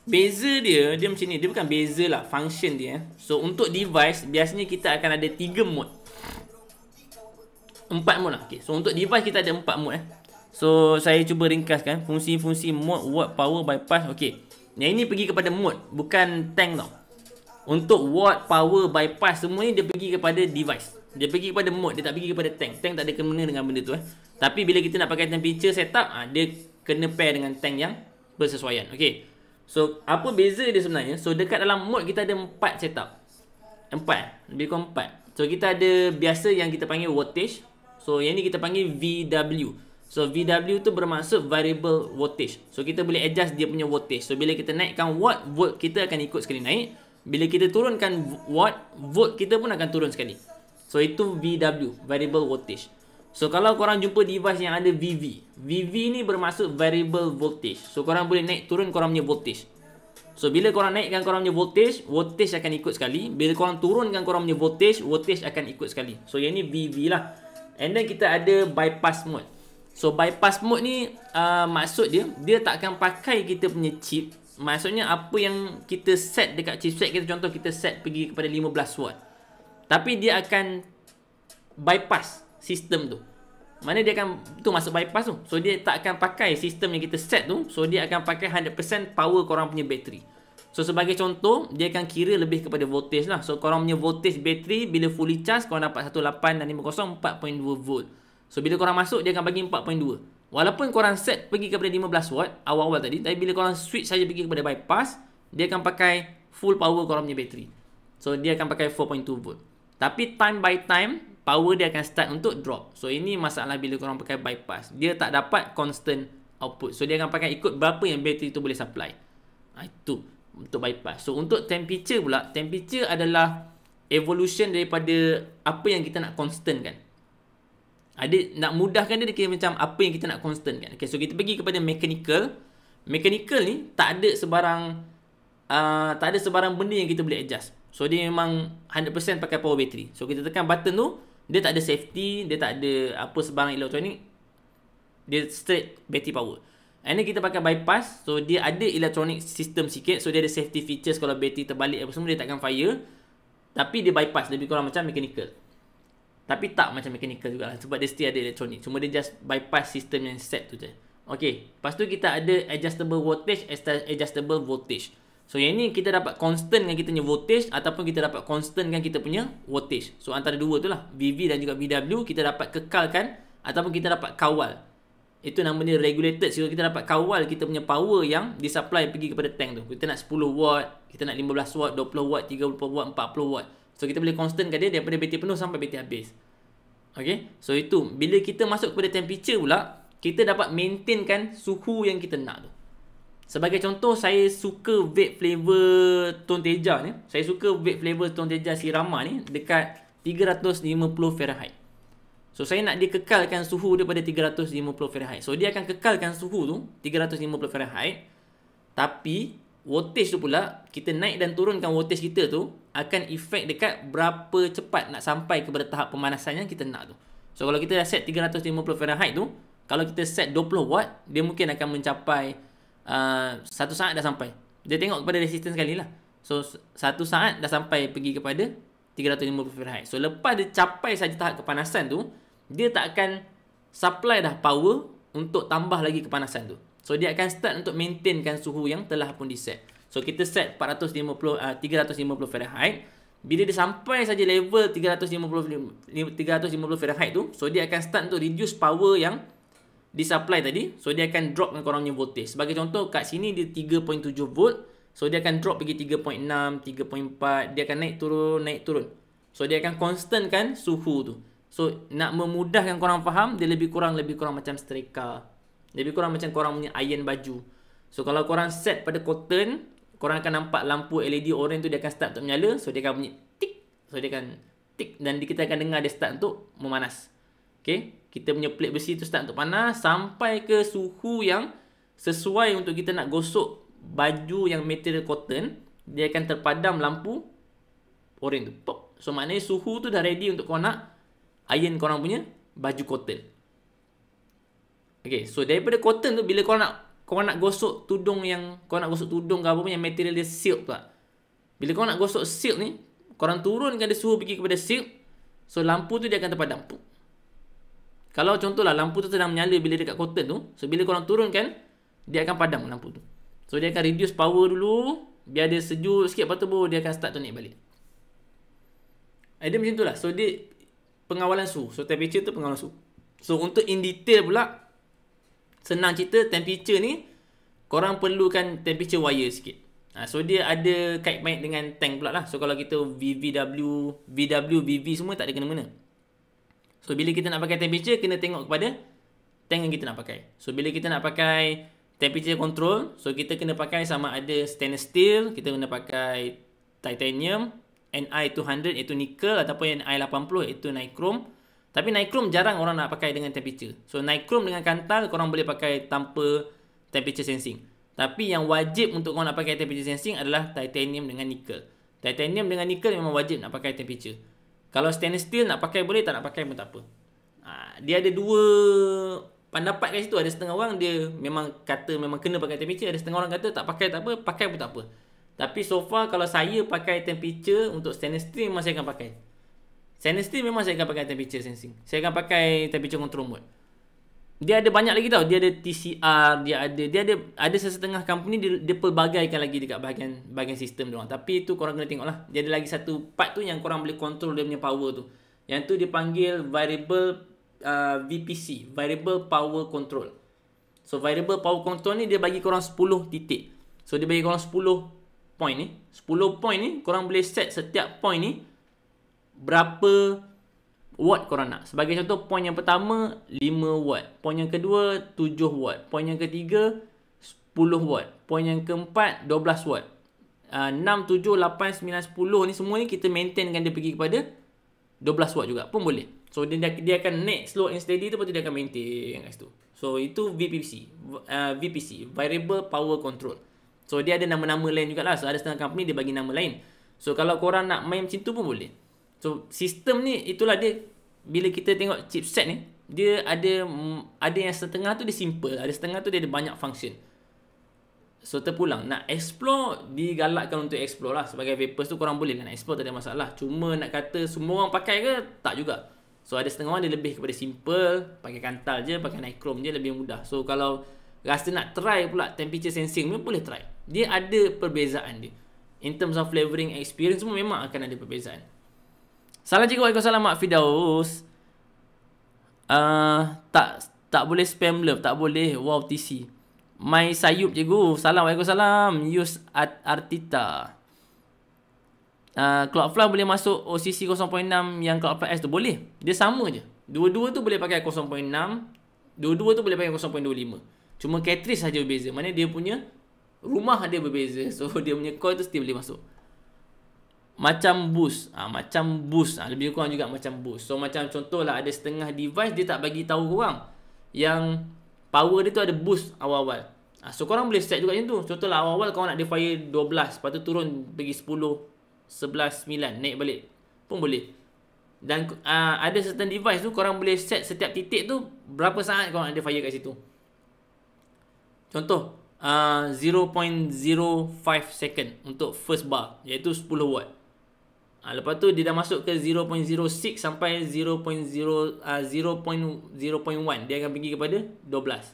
Beza dia, dia macam ni. Dia bukan beza lah, function dia eh. So untuk device, biasanya kita akan ada tiga mode, empat mode lah, okay. So untuk device kita ada empat mode eh. So saya cuba ringkaskan fungsi-fungsi mode, watt, power, bypass. Okay, yang ini pergi kepada mode, bukan tank tau. Untuk watt, power, bypass, semua ni dia pergi kepada device. Dia pergi kepada mode, dia tak pergi kepada tank. Tank tak ada kena dengan benda tu eh. Tapi bila kita nak pakai temperature setup, ha, dia kena pair dengan tank yang bersesuaian. Okay, so apa beza dia sebenarnya? So dekat dalam mode kita ada empat setup. Empat, lebih kurang empat. So kita ada biasa yang kita panggil wattage. So yang ni kita panggil V W. So V W tu bermaksud variable wattage. So kita boleh adjust dia punya wattage. So bila kita naikkan watt, volt kita akan ikut sekali naik. Bila kita turunkan watt, volt kita pun akan turun sekali. So itu V W, variable wattage. So kalau korang jumpa device yang ada V V, V V ni bermaksud variable voltage. So korang boleh naik turun korang punya voltage. So bila korang naikkan korang punya voltage, voltage akan ikut sekali. Bila korang turunkan korang punya voltage, voltage akan ikut sekali. So yang ni V V lah. And then kita ada bypass mode. So bypass mode ni uh, maksud dia, dia tak akan pakai kita punya chip. Maksudnya apa yang kita set dekat chipset kita, contoh kita set pergi kepada lima belas watt, tapi dia akan bypass sistem tu. Mana dia akan, tu masuk bypass tu. So dia tak akan pakai sistem yang kita set tu. So dia akan pakai one hundred percent power korang punya bateri. So sebagai contoh, dia akan kira lebih kepada voltage lah. So korang punya voltage bateri bila fully charge korang dapat satu lapan lima kosong, empat perpuluhan dua volt. So bila korang masuk, dia akan bagi empat perpuluhan dua. Walaupun korang set pergi kepada lima belas watt awal-awal tadi, tapi bila korang switch saja pergi kepada bypass, dia akan pakai full power korang punya bateri. So dia akan pakai empat perpuluhan dua volt. Tapi time by time power dia akan start untuk drop. So ini masalah bila korang pakai bypass, dia tak dapat constant output. So dia akan pakai ikut berapa yang bateri tu boleh supply. ha, Itu untuk bypass. So untuk temperature pula, temperature adalah evolution daripada apa yang kita nak constant kan. Ada nak mudahkan dia, dia kira macam apa yang kita nak constant kan. Okay, so kita pergi kepada mechanical. Mechanical ni tak ada sebarang uh, tak ada sebarang benda yang kita boleh adjust. So dia memang one hundred percent pakai power bateri. So kita tekan button tu, dia tak ada safety, dia tak ada apa sebarang elektronik. Dia straight battery power. And then kita pakai bypass. So dia ada elektronik sistem sikit. So dia ada safety features. Kalau battery terbalik apa semua, dia takkan fire. Tapi dia bypass, lebih kurang macam mechanical. Tapi tak macam mechanical jugalah, sebab dia still ada elektronik. Cuma dia just bypass sistem yang set tu je. Okay, lepas tu kita ada adjustable wattage, adjustable voltage. So yang ni kita dapat constant kan kita punya voltage, ataupun kita dapat constant kan kita punya wattage. So antara dua tu lah, V V dan juga V W, kita dapat kekalkan ataupun kita dapat kawal. Itu namanya regulated. So kita dapat kawal kita punya power yang disupply pergi kepada tank tu. Kita nak sepuluh watt, kita nak lima belas watt, dua puluh watt, tiga puluh watt, empat puluh watt. So kita boleh constantkan dia daripada bateri penuh sampai bateri habis. Okay, so itu. Bila kita masuk kepada temperature pula, kita dapat maintainkan suhu yang kita nak tu. Sebagai contoh, saya suka vape flavor Tun Teja ni. Saya suka vape flavor Tun Teja Sirama ni dekat tiga ratus lima puluh Fahrenheit. So saya nak dia kekalkan suhu daripada tiga ratus lima puluh Fahrenheit. So dia akan kekalkan suhu tu tiga ratus lima puluh Fahrenheit. Tapi wattage tu pula, kita naik dan turunkan wattage kita tu akan efek dekat berapa cepat nak sampai kepada tahap pemanasan yang kita nak tu. So kalau kita dah set tiga ratus lima puluh Fahrenheit tu, kalau kita set dua puluh watt, dia mungkin akan mencapai Uh, satu saat dah sampai. Dia tengok kepada resistance sekali lah. So satu saat dah sampai pergi kepada tiga ratus lima puluh Fahrenheit. So lepas dia capai saja tahap kepanasan tu, dia tak akan supply dah power untuk tambah lagi kepanasan tu. So dia akan start untuk maintainkan suhu yang telah pun diset. So kita set empat ratus lima puluh, tiga ratus lima puluh Fahrenheit. Bila dia sampai saja level tiga ratus lima puluh Fahrenheit tu, so dia akan start untuk reduce power yang disupply tadi. So dia akan drop dengan korang punya voltage. Sebagai contoh, kat sini dia tiga perpuluhan tujuh volt. So dia akan drop pergi tiga perpuluhan enam, tiga perpuluhan empat. Dia akan naik turun, naik turun. So dia akan constantkan suhu tu. So nak memudahkan korang faham, dia lebih kurang lebih kurang macam streka, lebih kurang macam korang punya iron baju. So kalau korang set pada cotton, korang akan nampak lampu L E D orange tu, dia akan start untuk menyala. So dia akan bunyi tik. So dia akan tik, dan kita akan dengar dia start untuk memanas. Okay, kita punya plate besi tu start untuk panas sampai ke suhu yang sesuai untuk kita nak gosok baju yang material cotton. Dia akan terpadam lampu oren tu. Pop. So maknanya suhu tu dah ready untuk korang nak iron korang punya baju cotton. Okay, so daripada cotton tu, bila korang nak kau nak gosok tudung yang kau nak gosok tudung ke apa pun yang material dia silk pula. Bila kau nak gosok silk ni, korang turunkan dia suhu pergi kepada silk, so lampu tu dia akan terpadam. Kalau contohlah lampu tu sedang menyala bila dekat cotton tu, so bila korang turunkan dia akan padam lampu tu. So dia akan reduce power dulu, biar dia sejuk sikit, lepas tu baru dia akan start tonic balik. Idea macam tu lah. So dia pengawalan suhu, so temperature tu pengawalan suhu. So untuk in detail pula, senang cerita, temperature ni korang perlukan temperature wire sikit. Ha, so dia ada kait mait dengan tank pula lah. So kalau kita V V W, V W, V V semua tak ada kena-mena. So bila kita nak pakai temperature, kena tengok kepada tank yang kita nak pakai. So bila kita nak pakai temperature control, so kita kena pakai sama ada stainless steel, kita kena pakai titanium, N I two hundred iaitu nickel, ataupun N I eighty iaitu nichrome. Tapi nichrome jarang orang nak pakai dengan temperature. So nichrome dengan kantal korang boleh pakai tanpa temperature sensing. Tapi yang wajib untuk korang nak pakai temperature sensing adalah titanium dengan nickel. Titanium dengan nickel memang wajib nak pakai temperature. Kalau stainless steel nak pakai boleh, tak nak pakai pun tak apa. Dia ada dua pendapat kat situ. Ada setengah orang dia memang kata memang kena pakai temperature. Ada setengah orang kata tak pakai tak apa, pakai pun tak apa. Tapi so far kalau saya pakai temperature untuk stainless steel, memang saya akan pakai. Stainless steel memang saya akan pakai temperature sensing. Saya akan pakai temperature control mode. Dia ada banyak lagi tau. Dia ada T C R, dia ada dia ada ada sesetengah company dia, dia pelbagaikan lagi dekat bahagian bahagian sistem dia orang. Tapi tu korang kena tengoklah. Dia ada lagi satu part tu yang korang boleh control dia punya power tu. Yang tu dipanggil variable uh, V P C, variable power control. So variable power control ni dia bagi korang sepuluh titik. So dia bagi korang sepuluh point ni. sepuluh point ni korang boleh set setiap point ni berapa watt korang nak. Sebagai contoh, point yang pertama lima watt, point yang kedua tujuh watt, point yang ketiga sepuluh watt, point yang keempat dua belas watt. uh, enam, tujuh, lapan, sembilan, sepuluh ni semua ni kita maintainkan dia pergi kepada dua belas watt juga pun boleh. So dia, dia akan naik slow and steady tu, lepas tu dia akan maintain kat situ. So itu V P C, uh, V P C, variable power control. So dia ada nama-nama lain jugalah. So ada setengah company dia bagi nama lain. So kalau korang nak main macam tu pun boleh. So sistem ni itulah dia. Bila kita tengok chipset ni, dia ada ada yang setengah tu dia simple, ada setengah tu dia ada banyak function. So terpulang nak explore, digalakkan untuk explore lah. Sebagai vapers tu korang boleh lah nak explore, tak ada masalah. Cuma nak kata semua orang pakai ke, tak juga. So ada setengah orang dia lebih kepada simple, pakai kantal je, pakai nichrome je, lebih mudah. So kalau rasa nak try pula temperature sensing ni, boleh try. Dia ada perbezaan dia in terms of flavoring experience, semua memang akan ada perbezaan. Salam cikgu, waalaikumsalam Mak Fidaus. uh, Tak tak boleh spam love, tak boleh. Wow T C My Sayub cikgu, salam, waalaikumsalam. Yus Artita. uh, Cloudflash boleh masuk O C C kosong point enam yang Cloudflash S tu? Boleh. Dia sama je. Dua-dua tu boleh pakai kosong point enam, dua-dua tu boleh pakai kosong point dua lima. Cuma cartridge saja berbeza. Maksudnya dia punya rumah dia berbeza. So dia punya coil tu still boleh masuk. Macam boost, ha, macam boost, ha, lebih kurang juga macam boost. So macam contoh lah, ada setengah device dia tak bagi tahu korang yang power dia tu ada boost awal-awal. ha, So korang boleh set juga macam tu. Contoh lah awal-awal korang nak dia fire dua belas, lepas tu turun pergi sepuluh, sebelas, sembilan, naik balik pun boleh. Dan ha, ada certain device tu korang boleh set setiap titik tu berapa saat korang nak dia fire kat situ. Contoh ha, zero point zero five second untuk first bar, iaitu sepuluh watt. Ha, lepas tu dia dah masuk ke zero point zero six sampai zero point zero, zero point zero one. Dia akan pergi kepada dua belas.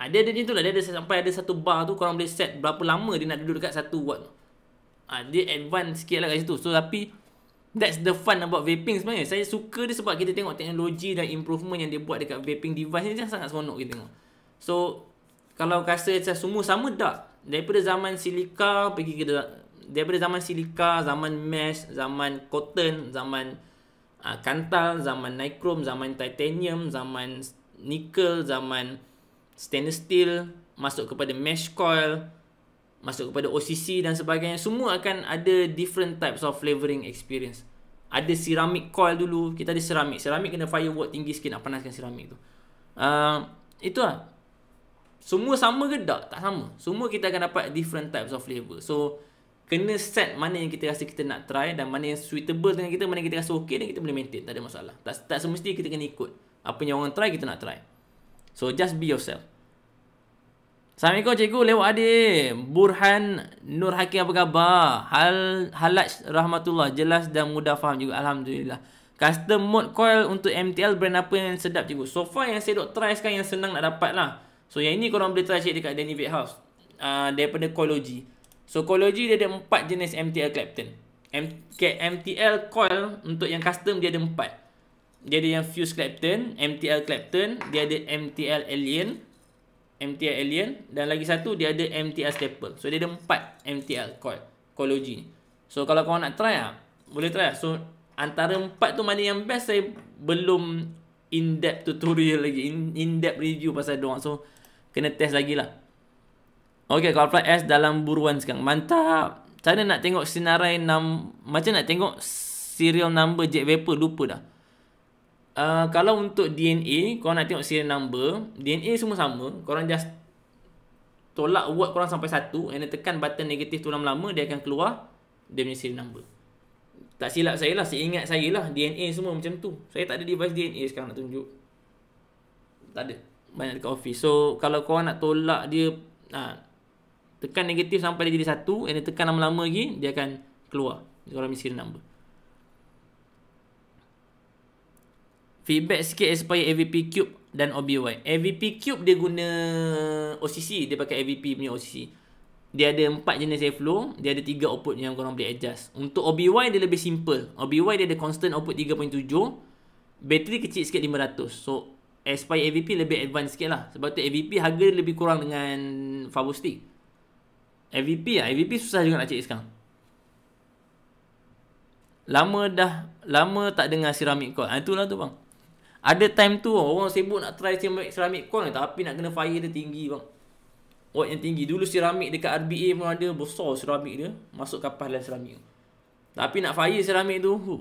Ha, dia ada macam tu lah. Dia ada sampai ada satu bar tu korang boleh set berapa lama dia nak duduk dekat satu watt. Ha, dia advance sikit lah kat situ. So tapi that's the fun about vaping sebenarnya. Saya suka dia sebab kita tengok teknologi dan improvement yang dia buat dekat vaping device ni, sangat seronok kita tengok. So kalau rasa semua sama tak? Daripada zaman silika pergi ke Daripada zaman silika, zaman mesh, zaman cotton, zaman uh, kantal, zaman nichrome, zaman titanium, zaman nickel, zaman stainless steel, masuk kepada mesh coil, masuk kepada O C C dan sebagainya. Semua akan ada different types of flavoring experience. Ada ceramic coil dulu, kita ada ceramic. Ceramic kena fire watt tinggi sikit nak panaskan ceramic tu. uh, Itu lah. Semua sama ke tak? Tak sama. Semua kita akan dapat different types of flavour. So kena set mana yang kita rasa kita nak try, dan mana yang suitable dengan kita, mana yang kita rasa ok dan kita boleh maintain. Tak ada masalah. Tak, tak semestinya kita kena ikut apa yang orang try, kita nak try. So just be yourself. Assalamualaikum cikgu, lewat adik Burhan Nur Hakim, apa khabar? Hal Halaj Rahmatullah, jelas dan mudah faham juga, alhamdulillah. Custom mode coil untuk M T L brand apa yang sedap cikgu? So far yang saya dok try sekarang yang senang nak dapat lah. So yang ini korang boleh try cek dekat Danny Vape House, uh, daripada Coilogy. So Coilogy dia ada empat jenis M T L Clapton. M T L coil untuk yang custom dia ada empat. Dia ada yang Fuse Clapton, M T L Clapton, dia ada M T L Alien, M T L Alien, dan lagi satu dia ada M T L Staple. So dia ada empat M T L coil Coilogy ni. So kalau korang nak try ah, boleh try lah. So antara empat tu mana yang best, saya belum in-depth tutorial lagi, in-depth review pasal diorang. So kena test lagi lah. Okay, Cloudflare S dalam buruan sekarang. Mantap. Saya nak tengok senarai enam, macam nak tengok serial number jet vapor, lupa dah. Uh, kalau untuk D N A, korang nak tengok serial number, D N A semua sama. Korang just tolak word korang sampai satu, and then tekan button negatif tu lama-lama, dia akan keluar dia punya serial number. Tak silap saya lah, seingat saya lah, D N A semua macam tu. Saya tak ada device D N A sekarang nak tunjuk, tak ada, banyak dekat office. So kalau korang nak tolak dia, ha, tekan negatif sampai dia jadi satu, and then tekan lama-lama lagi, dia akan keluar korang punya serial number. Feedback sikit Aspire A V P Cube dan O B Y. A V P Cube dia guna O C C, dia pakai A V P punya O C C. Dia ada empat jenis airflow, dia ada tiga output yang korang boleh adjust. Untuk O B Y dia lebih simple. O B Y dia ada constant output tiga titik tujuh, bateri kecil sikit lima ratus. So Aspire A V P lebih advance sikit lah. Sebab tu A V P harga lebih kurang dengan Firewall Stick. A V P lah, A V P susah juga nak cek sekarang. Lama dah, lama tak dengar ceramic coil. Ha, itulah tu bang. Ada time tu orang sibuk nak try ceramic coil ni, tapi nak kena fire dia tinggi bang, watt yang tinggi. Dulu ceramik dekat R B A pun ada, besar ceramik dia, masuk kapal dalam ceramik. Tapi nak fire ceramik tu, huh.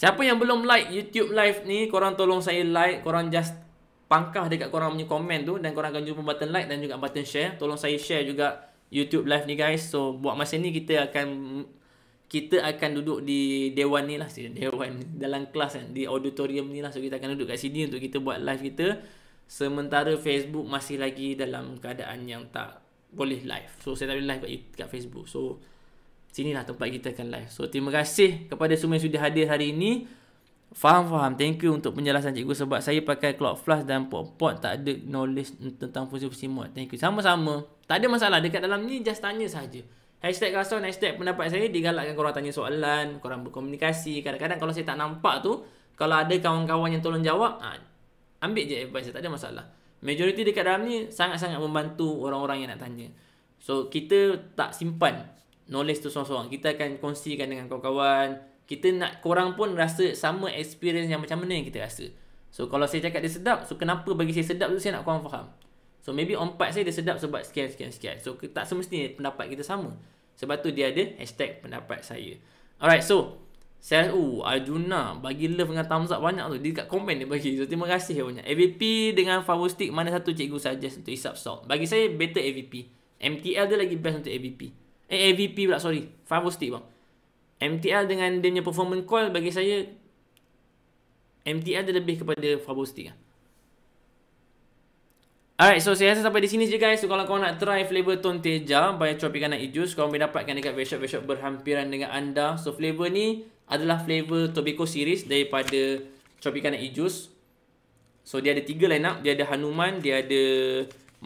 Siapa yang belum like YouTube live ni, korang tolong saya like. Korang just pangkah dekat korang punya komen tu, dan korang akan jumpa button like dan juga button share. Tolong saya share juga YouTube live ni guys. So buat masa ni kita akan Kita akan duduk di Dewan ni lah, Dewan dalam kelas kan, di auditorium ni lah. So kita akan duduk kat sini untuk kita buat live kita. Sementara Facebook masih lagi dalam keadaan yang tak boleh live. So saya tak boleh live kat Facebook. So sinilah tempat kita akan live. So terima kasih kepada semua yang sudah hadir hari ini. Faham-faham, thank you untuk penjelasan cikgu. Sebab saya pakai Cloudflash dan pot-pot tak ada knowledge tentang fungsi-fungsi mod. Thank you, sama-sama. Tak ada masalah, dekat dalam ni just tanya sahaja. Hashtag kasuan, hashtag pendapat saya, digalakkan korang tanya soalan, korang berkomunikasi. Kadang-kadang kalau saya tak nampak tu, kalau ada kawan-kawan yang tolong jawab, ha, ambil je advice, tak ada masalah. Majoriti dekat dalam ni sangat-sangat membantu orang-orang yang nak tanya. So kita tak simpan knowledge tu seorang-seorang, kita akan kongsikan dengan kawan-kawan. Kita nak korang pun rasa sama experience yang macam mana yang kita rasa. So kalau saya cakap dia sedap, so kenapa bagi saya sedap tu, saya nak korang faham. So maybe on part saya dia sedap sebab sekian-sekian-sekian. So tak semestinya pendapat kita sama. Sebab tu dia ada hashtag pendapat saya. Alright, so saya, uh, Arjuna bagi love dengan thumbs up banyak tu. Dia kat komen dia bagi. So terima kasih banyak. A V P dengan Firewall Stick, mana satu cikgu suggest untuk hisap stock? Bagi saya better A V P. M T L dia lagi best untuk A V P. Eh A V P pula, sorry, Firewall Stick bang. M T L dengan dia punya performance coil, bagi saya M T L dia lebih kepada Firewall Stick lah. Alright, so saya rasa sampai di sini je guys. So kalau korang nak try flavor Tun Teja by Tropicana E-Juice, korang boleh dapatkan dekat webshop-webshop berhampiran dengan anda. So flavor ni adalah flavor Tobacco series daripada Tropicana E-Juice. So dia ada tiga line up. Dia ada Hanuman, dia ada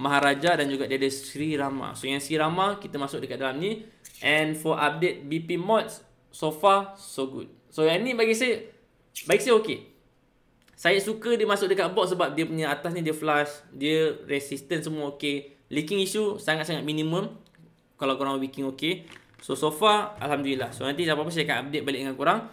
Maharaja, dan juga dia ada Sri Rama. So yang Sri Rama kita masuk dekat dalam ni. And for update B P Mods, so far so good. So yang ni bagi saya, bagi saya okey. Saya suka dia masuk dekat box sebab dia punya atas ni dia flush, dia resistant semua okey. Leaking issue sangat-sangat minimum. Kalau korang leaking okey. So so far alhamdulillah. So nanti apa-apa saya akan update balik dengan korang.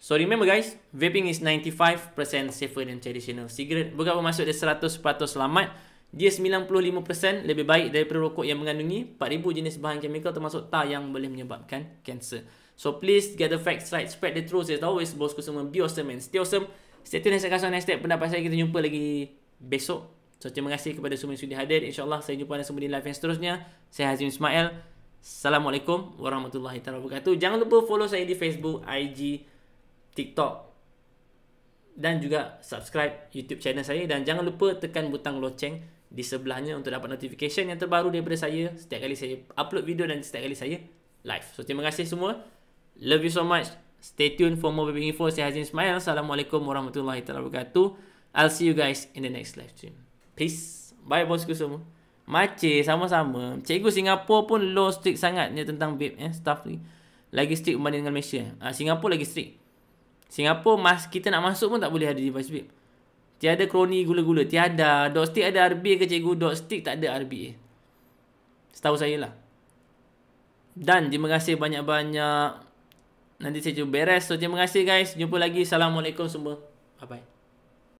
So remember guys, vaping is ninety-five percent safer than traditional cigarette. Bukan bermaksud dia seratus peratus selamat. Dia sembilan puluh lima peratus lebih baik daripada rokok yang mengandungi empat ribu jenis bahan kimia termasuk tar yang boleh menyebabkan kanser. So please get the facts right, spread the truth as always. Bosku semua, be awesome and stay awesome. Stay tune, hashtag kasuan, hashtag pendapat saya. Kita jumpa lagi besok. So terima kasih kepada semua yang sudah hadir. InsyaAllah saya jumpa anda semua di live yang seterusnya. Saya Hazim Ismail. Assalamualaikum warahmatullahi wabarakatuh. Jangan lupa follow saya di Facebook, I G, TikTok, dan juga subscribe YouTube channel saya. Dan jangan lupa tekan butang loceng di sebelahnya untuk dapat notification yang terbaru daripada saya setiap kali saya upload video dan setiap kali saya live. So terima kasih semua. Love you so much. Stay tuned for more vaping info. Saya Hazim Ismail. Assalamualaikum warahmatullahi wabarakatuh. I'll see you guys in the next live stream. Peace. Bye bosku semua. Macik sama-sama. Cikgu Singapura pun low strict sangatnya tentang vape eh staff ni. Lagi strict berbanding dengan Malaysia. Ah ha, Singapura lagi strict. Singapura mas kita nak masuk pun tak boleh ada device vape. Tiada kroni gula-gula, tiada. Dot stick ada R B A ke cikgu? Dot stick tak ada R B A. Setahu saya lah. Dan terima kasih banyak-banyak. Nanti saya cuba beres. So terima kasih guys. Jumpa lagi. Assalamualaikum semua. Bye bye.